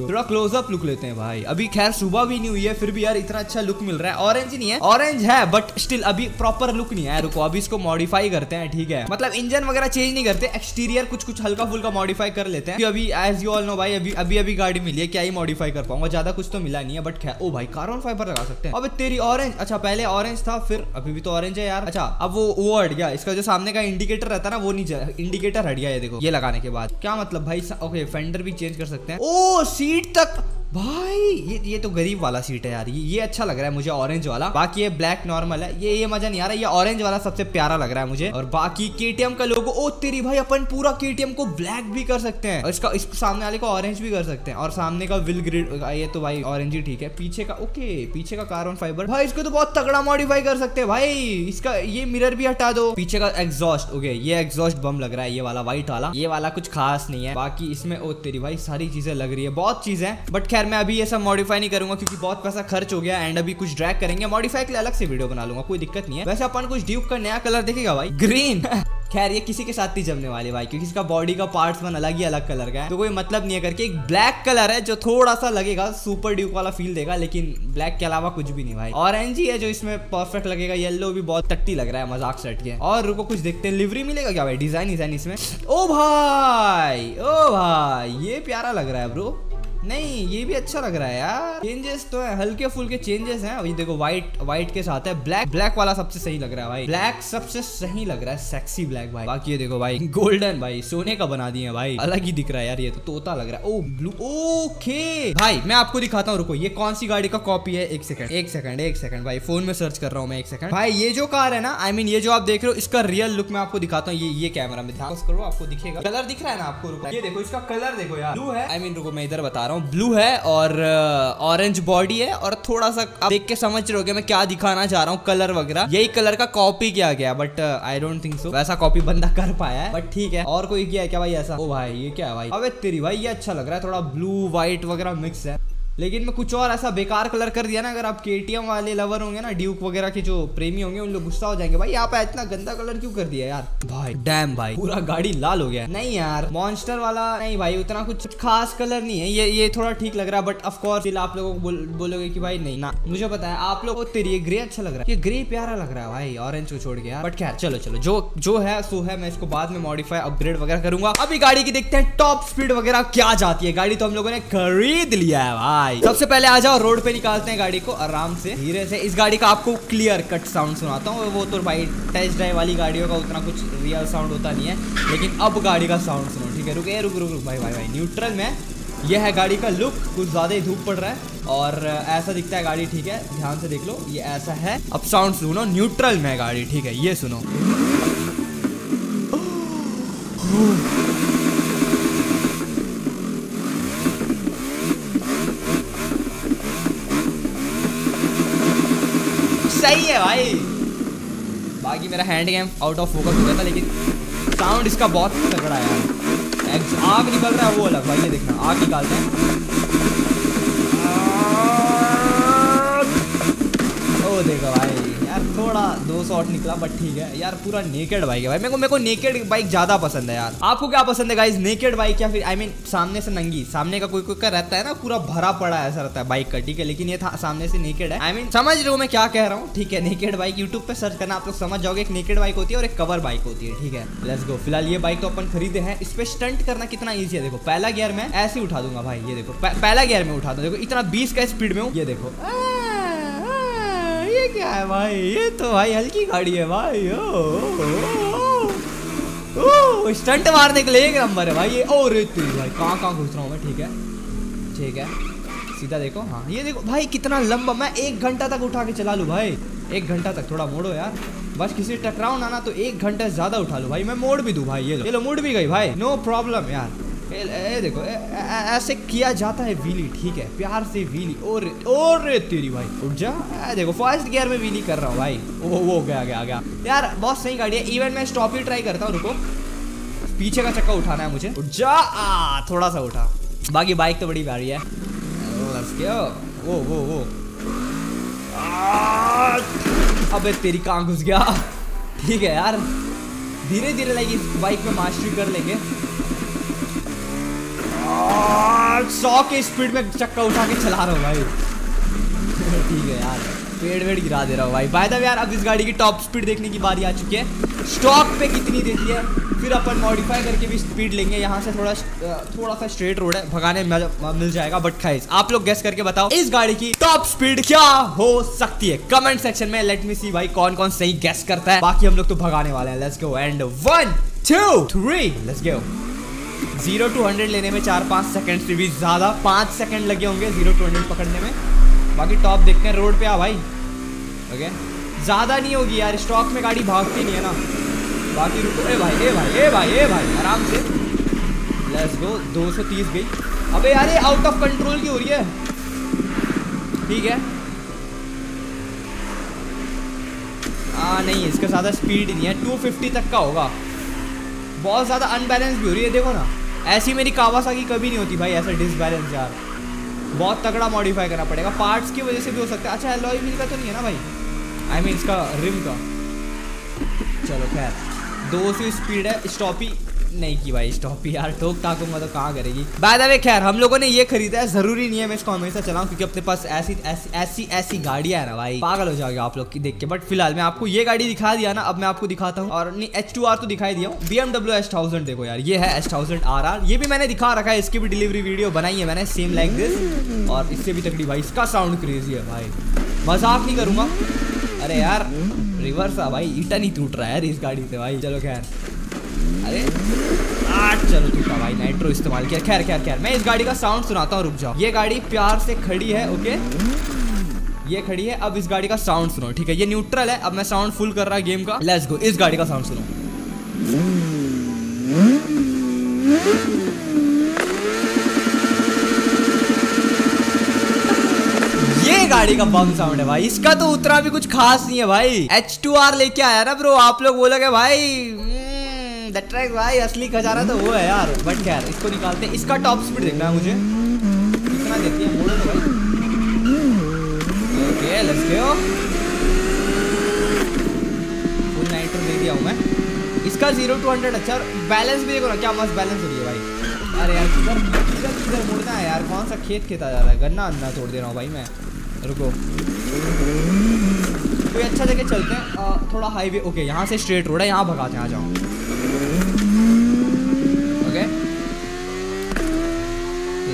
थोड़ा क्लोजअप लुक लेते हैं भाई। अभी खैर सुबह भी नहीं हुई है, फिर भी यार इतना अच्छा लुक मिल रहा है। ऑरेंज नहीं है, ऑरेंज है बट स्टिल अभी प्रॉपर लुक नहीं है। रुको अभी इसको मॉडिफाई करते हैं, ठीक है? मतलब इंजन वगैरह चेंज नहीं करते, एक्सटीरियर कुछ हल्का फुल्का मॉडिफाई कर लेते हैं। अभी एज यू ऑल नो भाई, अभी गाड़ी मिली है, क्या ही मॉडिफाई कर पाऊंगा, ज्यादा कुछ तो मिला नहीं है। बट खैर, ओ भाई कार्बन फाइबर लगा सकते हैं। अब तेरी ऑरेंज, अच्छा पहले ऑरेंज था, फिर अभी भी तो ऑरेंज है यार। अच्छा अब वो हट गया, इसका जो सामने का इंडिकेटर रहता है ना, वो नहीं, इंडिकेटर हट गया ये देखो, ये लगाने के बाद। क्या मतलब भाई, ओके फेंडर भी चेंज कर सकते हैं। ओ सीट तक भाई, ये तो गरीब वाला सीट है यार, ये अच्छा लग रहा है मुझे ऑरेंज वाला। बाकी ये ब्लैक नॉर्मल है, ये मजा नहीं आ रहा। ये ऑरेंज वाला सबसे प्यारा लग रहा है मुझे। और बाकी KTM का लोगो, ओ तेरी भाई, अपन पूरा KTM को ब्लैक भी कर सकते हैं, और इसका सामने वाले को ऑरेंज भी कर सकते हैं। और सामने का व्हील ग्रिड, ये तो भाई ऑरेंज ही ठीक है। पीछे का, ओके पीछे का कार्बन फाइबर भाई, इसको तो बहुत तगड़ा मॉडिफाई कर सकते हैं भाई। इसका ये मिरर भी हटा दो, पीछे का एग्जॉस्ट, ओके ये एग्जॉस्ट बम लग रहा है, ये वाला व्हाइट वाला। ये वाला कुछ खास नहीं है। बाकी इसमें ओ तेरी भाई सारी चीजें लग रही है, बहुत चीजें। बट खैर मैं अभी ये सब मॉडिफाई नहीं करूंगा क्योंकि बहुत पैसा खर्च हो गया, एंड अभी कुछ ड्रैग करेंगे। मॉडिफाई के लिए अलग से वीडियो बना लूंगा, कोई दिक्कत नहीं है। वैसे अपन कुछ ड्यूक का नया कलर देखेगा भाई, ग्रीन। खैर ये किसी के साथ नहीं जमने वाले भाई, क्योंकि इसका बॉडी का पार्ट्स वन अलग ही अलग कलर का है, तो कोई मतलब नहीं है करके एक ब्लैक कलर है जो थोड़ा सा लगेगा सुपर ड्यूक वाला फील देगा, लेकिन ब्लैक के अलावा कुछ भी नहीं भाई। ऑरेंज ही है जो इसमें परफेक्ट लगेगा। येलो भी बहुत टट्टी लग रहा है, मजाक से हटके। और रुको कुछ देखते हैं, लिवरी मिलेगा क्या भाई, डिजाइन इसमें? ओ भाई ये प्यारा लग रहा है ब्रो, नहीं ये भी अच्छा लग रहा है यार। चेंजेस तो है, हल्के फुल्के चेंजेस हैं। ये देखो व्हाइट, व्हाइट के साथ है ब्लैक, ब्लैक वाला सबसे सही लग रहा है भाई, ब्लैक सबसे सही लग रहा है, सेक्सी ब्लैक भाई। बाकी ये देखो भाई गोल्डन भाई, सोने का बना दिए भाई, अलग ही दिख रहा है यार। ये तो तोता लग रहा है। ओ ब्लू, ओके भाई मैं आपको दिखाता हूँ, रुको ये कौन सी गाड़ी का कॉपी है। एक सेकंड भाई फोन में सर्च कर रहा हूँ मैं। एक सेकंड भाई ये जो कार है ना, आई मीन ये जो आप देख रहे हो, इसका रियल लुक मैं आपको दिखाता हूँ। ये कैमरा में ध्यान करो आपको दिखेगा, कलर दिख रहा है ना आपको, रुको ये देखो इसका कलर देखो यार, ब्लू है। आई मीन रुको मैं इधर बता रहा हूँ, ब्लू है और ऑरेंज बॉडी है और थोड़ा सा आप देख के समझ रहे होगे मैं क्या दिखाना चाह रहा हूँ, कलर वगैरह। यही कलर का कॉपी किया गया, but I don't think so वैसा कॉपी बंदा कर पाया है, बट ठीक है। और कोई किया है क्या भाई ऐसा? ओ भाई ये क्या है भाई, अबे तेरी भाई ये अच्छा लग रहा है, थोड़ा ब्लू व्हाइट वगैरह मिक्स है। लेकिन मैं कुछ और ऐसा बेकार कलर कर दिया ना, अगर आप केटीएम वाले लवर होंगे ना, ड्यूक वगैरह के जो प्रेमी होंगे, उन लोग गुस्सा हो जाएंगे भाई यहाँ पे इतना गंदा कलर क्यों कर दिया यार। भाई डैम भाई पूरा गाड़ी लाल हो गया। नहीं यार मॉन्स्टर वाला नहीं भाई, उतना कुछ खास कलर नहीं है ये थोड़ा ठीक लग रहा है, बट ऑफकोर्स आप लोगों को बोलोगे की भाई नहीं ना, मुझे पता है आप लोगों को तेरी ग्रे अच्छा लग रहा है, ये ग्रे प्यारा लग रहा है भाई ऑरेंज को छोड़ के यार। बट खैर चलो चलो जो है सो है, मैं इसको बाद में मॉडिफाई अपग्रेड वगैरह करूंगा। अभी गाड़ी की देखते हैं टॉप स्पीड वगैरह क्या जाती है। गाड़ी तो हम लोगों ने खरीद लिया है भाई। सबसे पहले आ जाओ रोड पे, निकालते हैं गाड़ी को आराम से धीरे से। इस गाड़ी का आपको क्लियर कट साउंड सुनाता हूँ। वो तो भाई टेस्ट ड्राइव वाली गाड़ियों का उतना कुछ रियल साउंड होता नहीं है, लेकिन अब गाड़ी का साउंड सुनो ठीक है। रुक भाई भाई भाई न्यूट्रल में यह है गाड़ी का लुक। कुछ ज़्यादा ही धूप पड़ रहा है और ऐसा दिखता है गाड़ी, ठीक है ध्यान से देख लो ये ऐसा है। अब साउंड सुनो, न्यूट्रल में गाड़ी ठीक है, ये सुनो सही है भाई। बाकी मेरा hand game out of focus हो गया था, लेकिन साउंड इसका बहुत तगड़ा है यार। आग निकल रहा है वो अलग भाई, ये देखना आग निकालते हैं। ओ देखो भाई यार थोड़ा 2 शॉट निकला बट ठीक है यार। पूरा नेकेड बाइक है भाई, मेरे को नेकेड बाइक ज्यादा पसंद है यार। आपको क्या पसंद है गाइस, नेकेड बाइक या फिर आई मीन सामने से नंगी? सामने का कोई का रहता है ना पूरा भरा पड़ा ऐसा रहता है बाइक का, ठीक है। लेकिन ये था सामने से नेकेड है, आई मीन समझ रहे हो मैं क्या कह रहा हूँ ठीक है। नेकेड बाइक यूट्यूब पे सर्च करना आप लोग समझ जाओगे, एक नेकेड बाइक होती है और एक कवर बाइक होती है ठीक है। Let's go. फिलहाल ये बाइक तो अपन खरीदे हैं, इस पे स्टंट करना कितना ईजी है देखो। पहला गियर में ऐसे उठा दूंगा भाई, ये देखो पहला गियर में उठा दूंगा देखो, इतना 20 का स्पीड में हूँ। ये देखो ये क्या है भाई, ये तो भाई हल्की गाड़ी है भाई। ओ स्टंट मारने के लिए एक नंबर है भाई ये। ओ रे तेरी भाई कहाँ घुस रहा हूँ मैं, ठीक है सीधा देखो। हाँ ये देखो भाई कितना लंबा, मैं 1 घंटा तक उठा के चला लूँ भाई, 1 घंटा तक। थोड़ा मोड़ो यार बस, किसी टकराओ ना तो 1 घंटा ज्यादा उठा लूँ भाई। मैं मोड़ भी दूँ भाई, ये लो मोड़ भी गई भाई, नो प्रॉब्लम यार। ए देखो ऐसे किया जाता है व्हीली ठीक है, प्यार से व्हीली। और तेरी भाई उठ जा। देखो फर्स्ट गियर में व्हीली कर रहा हूँ भाई। वो गया यार, बहुत सही गाड़ी है। इवन मैं स्टॉप ही ट्राई करता हूँ, रुको पीछे का चक्का उठाना है मुझे। उठ जा, थोड़ा सा उठा। बाकी बाइक तो बड़ी प्यारी है। वो अबे तेरी कहाँ घुस गया। ठीक है यार धीरे धीरे लाइक इस बाइक में मास्टरी कर लेंगे। 100 के स्पीड में चक्का उठा के चला रहा हूँ भाई। ठीक है यार पेड़ गिरा दे रहा हूँ भाई। बाय द वे यार अब इस गाड़ी की टॉप स्पीड देखने की बारी आ चुकी है। स्टॉक पे कितनी देती है फिर अपन मॉडिफाई करके भी स्पीड लेंगे। यहाँ से थोड़ा सा स्ट्रेट रोड है, भगाने मिल जाएगा। बट गाइस आप लोग गेस करके बताओ इस गाड़ी की टॉप स्पीड क्या हो सकती है। कमेंट सेक्शन में लेट मी सी भाई कौन कौन सही गेस करता है। बाकी हम लोग तो भगाने वाले हैं। Let's go and 1 2 3 let's go. 0 to 100 लेने में 4-5 सेकंड से भी ज़्यादा, 5 सेकंड लगे होंगे 0 to 100 पकड़ने में। बाकी टॉप देखते हैं। रोड पे आ भाई, ओके ज़्यादा नहीं होगी यार, स्टॉक में गाड़ी भागती नहीं है ना। बाकी रुको, ए भाई आराम से। Let's go. 230 गई। अबे यार ये आउट ऑफ कंट्रोल की हो रही है। ठीक है नहीं इसका ज़्यादा स्पीड नहीं है, 250 तक का होगा। बहुत ज़्यादा अनबैलेंस भी हो रही है देखो ना। ऐसी मेरी कावासाकी कभी नहीं होती भाई ऐसा डिसबैलेंस यार। बहुत तगड़ा मॉडिफाई करना पड़ेगा, पार्ट्स की वजह से भी हो सकता है। अच्छा एलॉय व्हील का तो नहीं है ना भाई, आई मीन इसका रिम का। चलो खैर 200 स्पीड है, स्टॉपी नहीं की भाई स्टॉप यार, ठोक टाकूंगा तो कहाँ करेगी। बाय द वे खैर हम लोगों ने ये खरीदा है, जरूरी नहीं है मैं इसको हमेशा चलाऊं क्योंकि अपने पास ऐसी ऐसी ऐसी गाड़ियां है ना भाई पागल हो जाओगे आप लोग देख के। बट फिलहाल मैं आपको ये गाड़ी दिखा दिया ना, अब मैं आपको दिखाता हूँ और H2R तो दिखाई दिया हूँ। BMW S1000 देखो यार, ये है S1000RR, ये भी मैंने दिखा रखा है, इसकी भी डिलीवरी वीडियो बनाई है मैंने सेम लाइक दिस, और इससे भी तगड़ी भाई, इसका साउंड क्रेजी है भाई, मजाक नहीं करूंगा। अरे यार रिवर्स है भाई, ईटा नहीं टूट रहा है यार इस गाड़ी से भाई। चलो खैर, अरे आठ चलो टूटा भाई, नाइट्रो इस्तेमाल किया। खैर खैर खैर मैं इस गाड़ी का साउंड सुनाता हूँ, रुक जाओ। ये गाड़ी प्यार से खड़ी है, ओके ये खड़ी है, अब इस गाड़ी का साउंड सुनो, ठीक है ये न्यूट्रल है। अब मैं साउंड फुल कर रहा है गेम का, लेट्स गो, इस गाड़ी का साउंड सुनो। ये गाड़ी का बम साउंड है भाई, इसका तो उतना भी कुछ खास नहीं है भाई। H2R लेके आया ना ब्रो, आप लोग बोलोगे भाई Dattrax भाई असली खजाना तो वो है यार। बट खैर इसको निकालते हैं, इसका टॉप स्पीड देखना है मुझे कितना देती है, मोड़ दो भाई। Okay let's go, full nitro दे दिया हूं मैं। इसका 0 to 100 अच्छा, बैलेंस भी देखो ना क्या मस्त बैलेंस हो रही है भाई। अरे यार किधर किधर किधर मुड़ना है यार, कौन सा खेत खेता जा रहा है, गन्ना अन्ना तोड़ दे रहा हूँ भाई मैं। रुको कोई अच्छा जगह चलते हैं, थोड़ा हाईवे, ओके यहाँ से स्ट्रेट रोड है, यहाँ भगाते हैं, आ जाओ।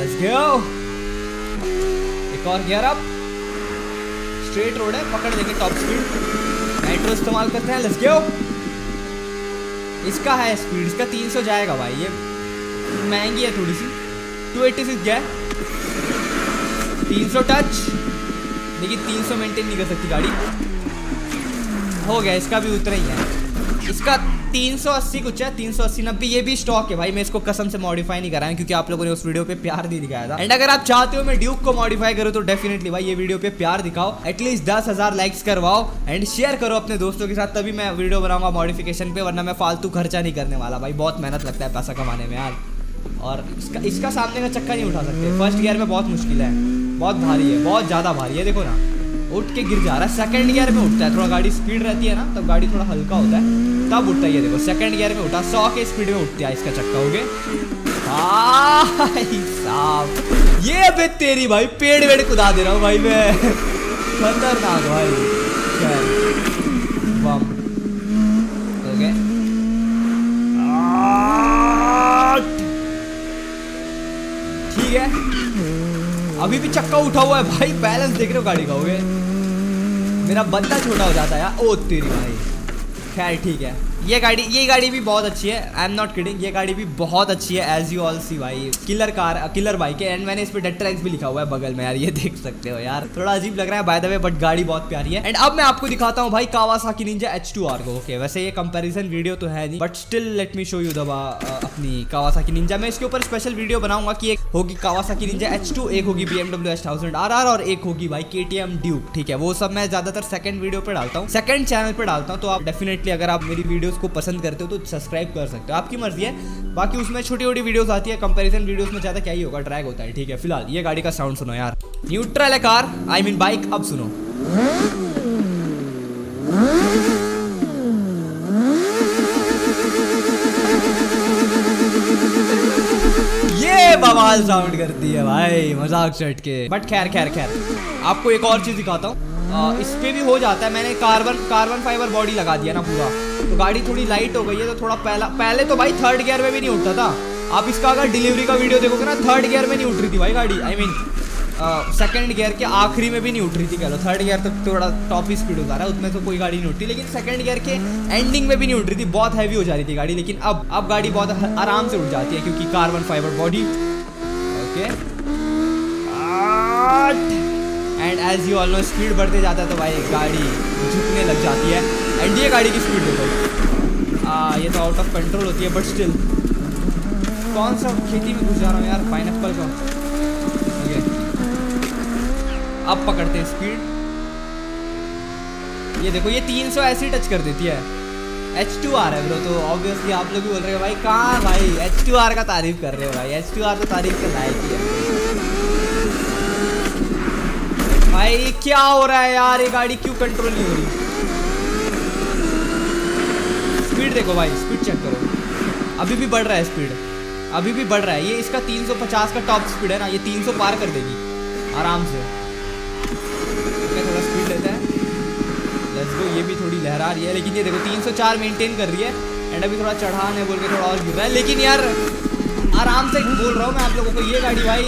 Let's go. एक और गियर अप, स्ट्रेट रोड है, पकड़ लेंगे टॉप स्पीड, नाइट्रो इस्तेमाल करते हैं, let's go. इसका है स्पीड, इसका 300 जाएगा भाई, ये महंगी है थोड़ी सी, 286 गया, 300 टच, लेकिन 300 मेंटेन नहीं कर सकती गाड़ी। हो गया, इसका भी उतना ही है, इसका 380 कुछ है, 380-390, ये भी स्टॉक है भाई। मैं इसको कसम से मॉडिफाई नहीं कराया क्योंकि आप लोगों ने उस वीडियो पे प्यार नहीं दिखाया था। एंड अगर आप चाहते हो मैं ड्यूक को मॉडिफाई करूँ तो डेफिनेटली भाई ये वीडियो पे प्यार दिखाओ, एटलीस्ट 10,000 लाइक्स करवाओ एंड शेयर करो अपने दोस्तों के साथ, तभी मैं वीडियो बनाऊंगा मॉडिफिकेशन पे, वरना मैं फालतू खर्चा नहीं करने वाला भाई, बहुत मेहनत लगता है पैसा कमाने में यार। और इसका सामने का चक्का नहीं उठा सकते, फर्स्ट गियर में बहुत मुश्किल है, बहुत भारी है, बहुत ज़्यादा भारी है, देखो ना उठ के गिर जा रहा है। सेकंड गियर में उठता है, थोड़ा गाड़ी स्पीड रहती है ना तब गाड़ी थोड़ा हल्का होता है तब उठता है, ये देखो सेकंड गियर में उठा, 100 के स्पीड में उठता है इसका चक्का, हो गया ये बे तेरी भाई, पेड़ वेड़ कुदा दे रहा हूँ भाई मैं, खतरनाक भाई। हो गया ठीक है, अभी भी चक्का उठा हुआ है भाई, बैलेंस देख रहे हो गाड़ी का, हो गया मेरा बंदा छोटा हो जाता है यार, ओ तेरी भाई। खैर ठीक है, ये गाड़ी भी बहुत अच्छी है, आई एम नॉट किडिंग, ये गाड़ी भी बहुत अच्छी है एज यू ऑल सी भाई, किलर कार किलर बाइक है। एंड मैंने इस पे Dattrax भी लिखा हुआ है बगल में यार, ये देख सकते हो यार, थोड़ा अजीब लग रहा है बाय द वे, बट गाड़ी बहुत प्यारी है। एंड अब मैं आपको दिखाता हूँ भाई Kawasaki Ninja H2R को, ओके वैसे ये कंपेरिजन वीडियो तो है नहीं but still let me show you दबा अपनी Kawasaki Ninja। मैं इसके ऊपर स्पेशल वीडियो बनाऊंगा कि एक होगी Kawasaki Ninja H2, एक होगी BMW S1000RR और एक होगी भाई KTM Duke, ठीक है वो सब मैं ज्यादातर सेकंड वीडियो पे डालता हूँ, सेकंड चैनल पे डालता हूँ, तो आप डेफिनेटली अगर आप मेरी वीडियोस को पसंद करते हो तो सब्सक्राइब कर सकते हो, आपकी मर्जी है। बाकी उसमें छोटी छोटी वीडियोस आती है, कंपैरिजन वीडियोस में ज्यादा क्या ही होगा, ड्रैग होता है, ठीक है। फिलहाल ये गाड़ी का साउंड सुनो यार, न्यूट्रल है कार, आई मीन बाइक, अब सुनो ये बवाल साउंड करती है भाई, मजाक से हटके। बट खैर खैर खैर आपको एक और चीज दिखाता हूँ, इस पे भी हो जाता है, मैंने कार्बन फाइबर बॉडी लगा दिया ना पूरा, तो गाड़ी थोड़ी लाइट हो गई है, तो थोड़ा पहले तो भाई थर्ड गियर में भी नहीं उठता था, आप इसका अगर डिलीवरी का वीडियो देखोगे ना थर्ड गियर में नहीं उठ रही थी भाई गाड़ी, आई मीन सेकंड गियर के आखिरी में भी नहीं उठ रही थी, कह लो थर्ड गियर तक थोड़ा टॉप ही स्पीड होता रहा है, उसमें तो कोई गाड़ी नहीं उठती, लेकिन सेकंड गियर के एंडिंग में भी नहीं उठ रही थी, बहुत हैवी हो जा रही थी गाड़ी, लेकिन अब गाड़ी बहुत आराम से उठ जाती है क्योंकि carbon fibre body. Okay and as you all know speed बढ़ते जाता है तो भाई गाड़ी झुकने लग जाती है, एंड ये गाड़ी की स्पीड देखो ये तो आउट ऑफ कंट्रोल होती है, बट स्टिल कौन सा खेती में घुस जा रहा हूँ यार, पाइनएप्पल का। ओके अब पकड़ते हैं स्पीड, ये देखो ये 300 ऐसी टच कर देती है। H2R है ब्रो, तो ऑब्वियसली आप लोग भी बोल रहे हो भाई कहाँ भाई H2R का तारीफ कर रहे हो भाई, H2R तो तारीफ के लायक ही है भाई, क्या हो रहा है यार, ये गाड़ी क्यों कंट्रोल नहीं हो रही, स्पीड देखो भाई, स्पीड चेक करो, अभी भी बढ़ रहा है स्पीड, अभी भी बढ़ रहा है। ये इसका 350 का टॉप स्पीड है ना, ये 300 पार कर देगी आराम से। थोड़ा स्पीड लेता है, लेट्स गो। ये भी थोड़ी लहरा रही है, लेकिन ये देखो 304 मेंटेन कर रही है। एंड अभी थोड़ा चढ़ान है बोल के थोड़ा और गिर रहा है, लेकिन यार आराम से बोल रहा हूँ मैं आप लोगों को, ये गाड़ी भाई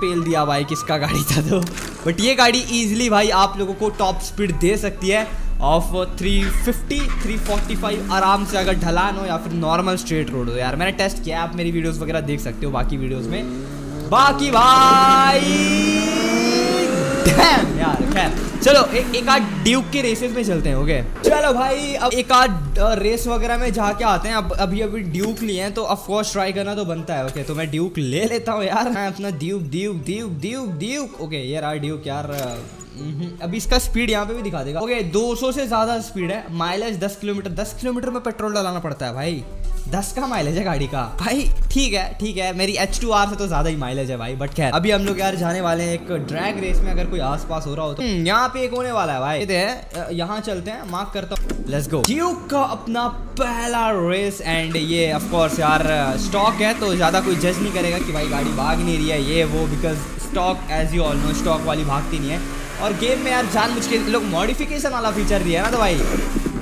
पेल दिया भाई, किसका गाड़ी था तो। बट ये गाड़ी ईजिली भाई आप लोगों को टॉप स्पीड दे सकती है ऑफ 350 345 आराम से, अगर ढलान हो या फिर नॉर्मल स्ट्रेट रोड हो। यार मैंने टेस्ट किया, आप मेरी वीडियोस वगैरह देख सकते हो बाकी वीडियोस में। बाकी भाई डैम यार, खैर चलो एक आध ड्यूक के रेसेस में चलते हैं। ओके चलो भाई, अब एक आध रेस वगैरह में जाके आते हैं। अब अभी ड्यूक लिए हैं तो ऑफकोर्स ट्राई करना तो बनता है। ओके तो मैं ड्यूक ले लेता हूँ यार, मैं अपना ड्यूक। ओके ये रहा ड्यूक यार। अभी इसका स्पीड यहाँ पे भी दिखा देगा। ओके 200 से ज़्यादा स्पीड है, माइलेज 10 किलोमीटर। 10 किलोमीटर में पेट्रोल डालाना पड़ता है भाई, 10 का माइलेज है गाड़ी का भाई। ठीक है ठीक है, मेरी H2R से तो ज़्यादा ही माइलेज है भाई। बट खैर अभी हम लोग यार जाने वाले हैं एक ड्रैग रेस में, अगर कोई आसपास हो रहा हो तो। यहाँ पे एक होने वाला है भाई, देखते यहाँ चलते हैं, मार्क करता हूँ। Let's go. ड्यूक का अपना पहला रेस, एंड ये ऑफकोर्स यार स्टॉक है तो ज़्यादा कोई जज नहीं करेगा कि भाई गाड़ी भाग नहीं रही है ये वो, because stock as you all know stock वाली भागती नहीं है। और गेम में यार जान मुझके लोग मॉडिफिकेशन वाला फीचर दिया है ना, तो भाई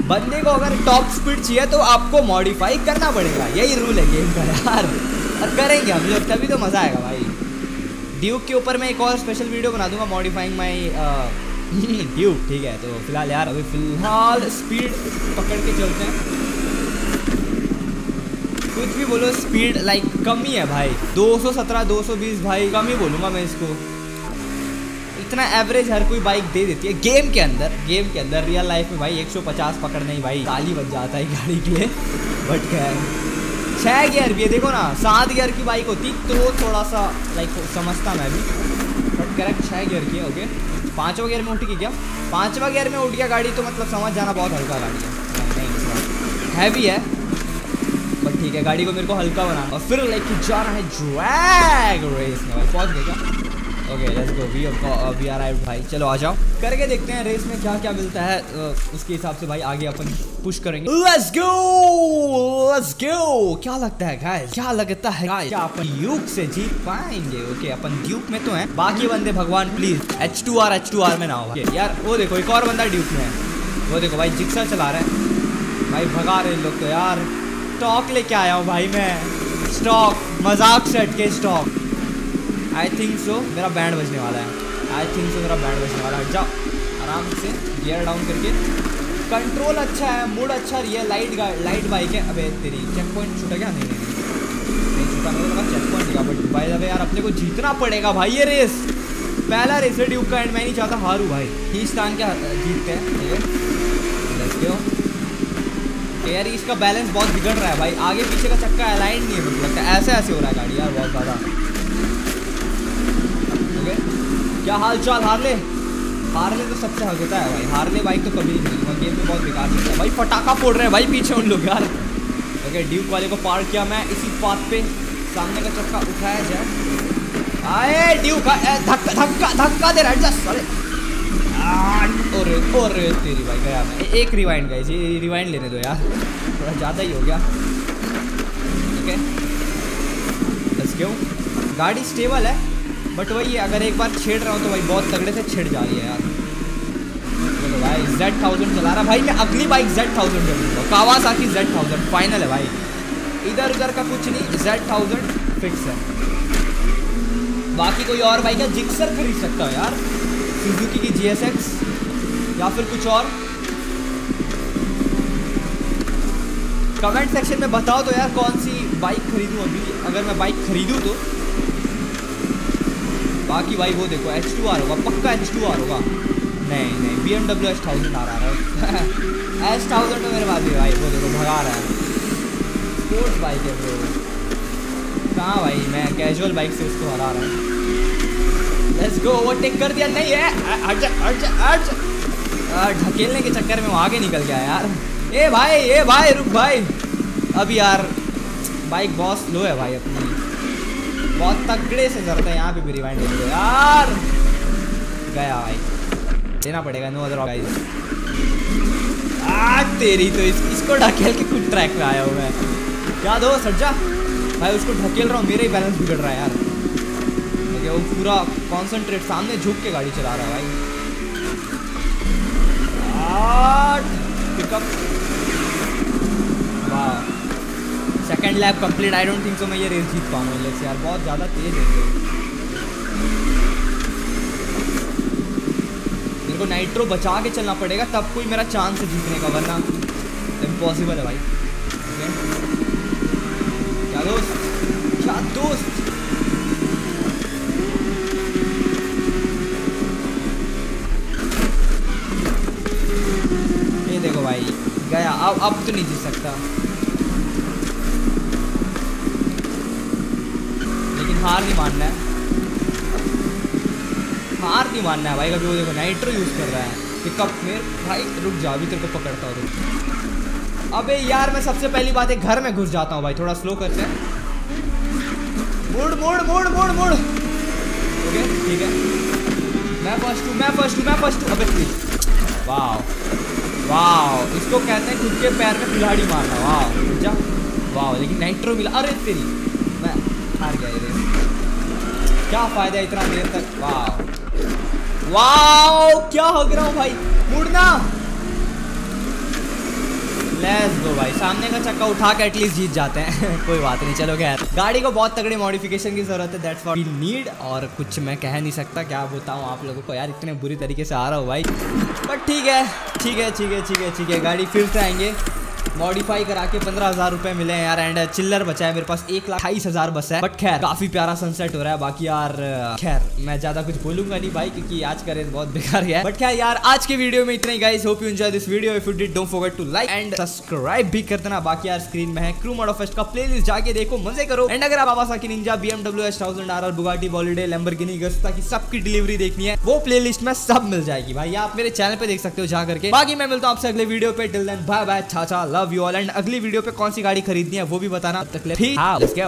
बंदे को अगर टॉप स्पीड चाहिए तो आपको मॉडिफाई करना पड़ेगा, यही रूल है गेम का यार। और करेंगे हम लोग, तभी तो मज़ा आएगा भाई। ड्यूक के ऊपर मैं एक और स्पेशल वीडियो बना दूंगा, मॉडिफाइंग माई ड्यूक। ठीक है तो फिलहाल यार अभी फिलहाल स्पीड पकड़ के चलते हैं। कुछ भी बोलो स्पीड लाइक कम ही है भाई, 217 220 भाई कम ही बोलूँगा मैं इसको। इतना एवरेज हर कोई बाइक दे देती है गेम के अंदर, गेम के अंदर। रियल लाइफ में भाई 150 पकड़ना ही भाई गाली बन जाता है गाड़ी के लिए। बट क्या 6 गियर भी है, देखो ना 7 गियर की बाइक होती तो थोड़ा सा लाइक समझता मैं भी। बट करेक्ट 6 गियर की है। ओके 5वां गियर में उठ के क्या, 5वां गियर में उठ गया गाड़ी तो मतलब समझ जाना बहुत हल्का गाड़ी है। नहीं हैवी है बट ठीक है, गाड़ी को मेरे को हल्का बनाना और फिर लेके जाना है ड्रैग रेस में भाई। पहुँच गया। Okay let's go, we are out भाई। चलो आ जाओ, करके देखते हैं रेस में क्या क्या मिलता है, उसके हिसाब से भाई आगे अपन पुश करेंगे। Let's go let's go. क्या लगता है गाइस, क्या लगता है गाइस, क्या अपन ड्यूक से जीत पाएंगे? ओके अपन ड्यूक में तो हैं, बाकी बंदे भगवान प्लीज H2R में ना हो भाई। यार वो देखो एक और बंदा ड्यूक में है, वो देखो भाई जिक्सा चला रहा है भाई, भगा रहे लोग। तो यार स्टॉक लेके आया हूँ भाई मैं, स्टॉक मजाक से हटके स्टॉक। आई थिंक सो मेरा बैंड बजने वाला है, आई थिंक सो मेरा बैंड बजने वाला है। हट जाओ आराम से, गियर डाउन करके। कंट्रोल अच्छा है, मूड अच्छा रही है, लाइट बाइक है। अबे तेरी चेक पॉइंट छूटा क्या? नहीं छूटा, मेरे को लगा चेक पॉइंट दिया। बट भाई अब यार अपने को जीतना पड़ेगा भाई ये रेस, पहला रेस है ड्यूक का एंड मैं नहीं चाहता हारू भाई। हिस्तान के जीतते हैं यार। इसका बैलेंस बहुत बिगड़ रहा है भाई, आगे पीछे का चक्का अलाइन नहीं है मुझे लगता है, ऐसे ऐसे हो रहा है गाड़ी यार बहुत ज़्यादा। क्या हाल चाल हारले, हारले तो सबसे हक होता है भाई, हारले बाइक तो कभी नहीं। गेम में बहुत बेकार होता है भाई, फटाखा फोड़ रहे हैं भाई पीछे उन लोग यार। ओके ड्यूक वाले को पार किया मैं इसी पाथ पे, सामने का चक्का उठाया जाए। आए ड्यूक धक्का धक्का धक्का दे रहा है जस्ट। अरे ओरे तेरी भाई गया मैं। एक रिवाइंड गई जी, रिवाइंड लेने दो यार, थोड़ा ज़्यादा ही हो गया। ओके बस क्यों, गाड़ी स्टेबल है बट वही अगर एक बार छेड़ रहा हूँ तो भाई बहुत तगड़े से छेड़ जा रही है यार। चलो भाई Z1000 चला रहा भाई मैं, अगली बाइक Z1000 कर दूँगा। कावासाकी Z1000 फाइनल है भाई, इधर उधर का कुछ नहीं, Z1000 फिक्स है। बाकी कोई और बाइक है जिक्सर खरीद सकता हूँ यार, सुजुकी की GSX या फिर कुछ और। कमेंट सेक्शन में बताओ तो यार कौन सी बाइक खरीदूँ अभी, अगर मैं बाइक खरीदूँ तो। बाकी भाई वो देखो H2R होगा पक्का, H2R होगा। नहीं BMW S1000 आ रहा है S1000 तो मेरे पास भी भाई, वो देखो भगा रहा है। स्पोर्ट्स बाइक है वो, कहाँ भाई मैं कैजुअल बाइक से उसको हरा रहा हूँ। लेट्स गो, ओवरटेक कर दिया। नहीं है ढकेलने के चक्कर में वो आगे निकल गया यार। ए भाई रुक भाई, अभी यार बाइक बहुत स्लो है भाई अपनी, बहुत तगड़े से चलता है। यहाँ पे भी रिवाइंड दे दो यार, गया भाई, देना पड़ेगा। नो अदर गाइस, आज तेरी तो इसको ढकेल के कुछ ट्रैक पे आया हूँ मैं। क्या दो सज्जा भाई, उसको ढकेल रहा हूँ, मेरा ही बैलेंस बिगड़ रहा है यार। देखिए वो पूरा कॉन्सेंट्रेट सामने झुक के गाड़ी चला रहा है भाई। पिकअप वाह, second lap complete. I don't think so मैं ये रेस जीत पाऊंगा लेट्स यार, बहुत ज़्यादा तेज है। मेरे को नाइट्रो बचा के चलना पड़ेगा तब कोई मेरा चांस है जीतने का, वरना इम्पॉसिबल है भाई। क्या दोस्त, क्या दोस्त, देखो भाई गया। अब तो नहीं जीत सकता, लेकिन हार नहीं मानना है, हार नहीं मानना है भाई। कभी वो देखो नाइट्रो यूज कर रहा है पिकअप में भाई। रुक जा, अभी तेरे को पकड़ता हूँ। अबे यार मैं सबसे पहली बात है घर में घुस जाता हूँ भाई। थोड़ा स्लो करते हैं। मोड़ मोड़ मोड़ मोड़ मोड़। ओके ठीक है, मैं फर्स्ट हूँ, मैं फर्स्ट हूँ, मैं फर्स्ट हूँ। अबे वाह वाओ, इसको कहते हैं खुद के पैर में कुल्हाड़ी मारना। वाओ जा वाओ, लेकिन नाइट्रो मिला। अरे तेरी, मैं हार गया रे, क्या फ़ायदा इतना देर तक। वाओ वाओ, क्या हो गया भाई, मुड़ना। लेट्स गो भाई, सामने का चक्का उठा के एटलीस्ट जीत जाते हैं। कोई बात नहीं, चलो खैर गाड़ी को बहुत तगड़ी मॉडिफिकेशन की जरूरत है, दैट्स व्हाट वी नीड। और कुछ मैं कह नहीं सकता, क्या बताऊँ आप लोगों को यार, इतने बुरी तरीके से आ रहा हो भाई। बट ठीक है ठीक है ठीक है ठीक है ठीक है, गाड़ी फिर से आएंगे मॉडिफाई करा के। 15,000 रुपये मिले हैं यार, एंड चिल्लर बचा है मेरे पास 1,28,000 बस है। बट खैर काफी प्यारा सनसेट हो रहा है। बाकी यार खैर मैं ज्यादा कुछ बोलूंगा नहीं भाई, क्योंकि आज का रेस बहुत बेकार गया है। बट खैर यार आज के वीडियो में इतना ही guys, hope you enjoy this video. If you did don't forget to like and subscribe भी कर देना। बाकी यार स्क्रीन में है क्रू मोड ऑफ फेस्ट का प्लेलिस्ट, जाके देखो, मजे करो। एंड अगर आप Kawasaki Ninja, BMW S1000RR, Bugatti Bolide, Lamborghini, Kawasaki सबकी डिलीवरी देखनी है, वो प्लेलिस्ट में सब मिल जाएगी भाई। आप मेरे चैनल पे देख सकते हो जा करके। बाकी मैं मिलता हूँ आपसे अगले वीडियो पे। टिल देन बाय बाय, चाचा लव यू ऑल। एंड अगली वीडियो पे कौन सी गाड़ी खरीदनी है वो भी बताना। तब तक ले, हाँ, लेट्स गो।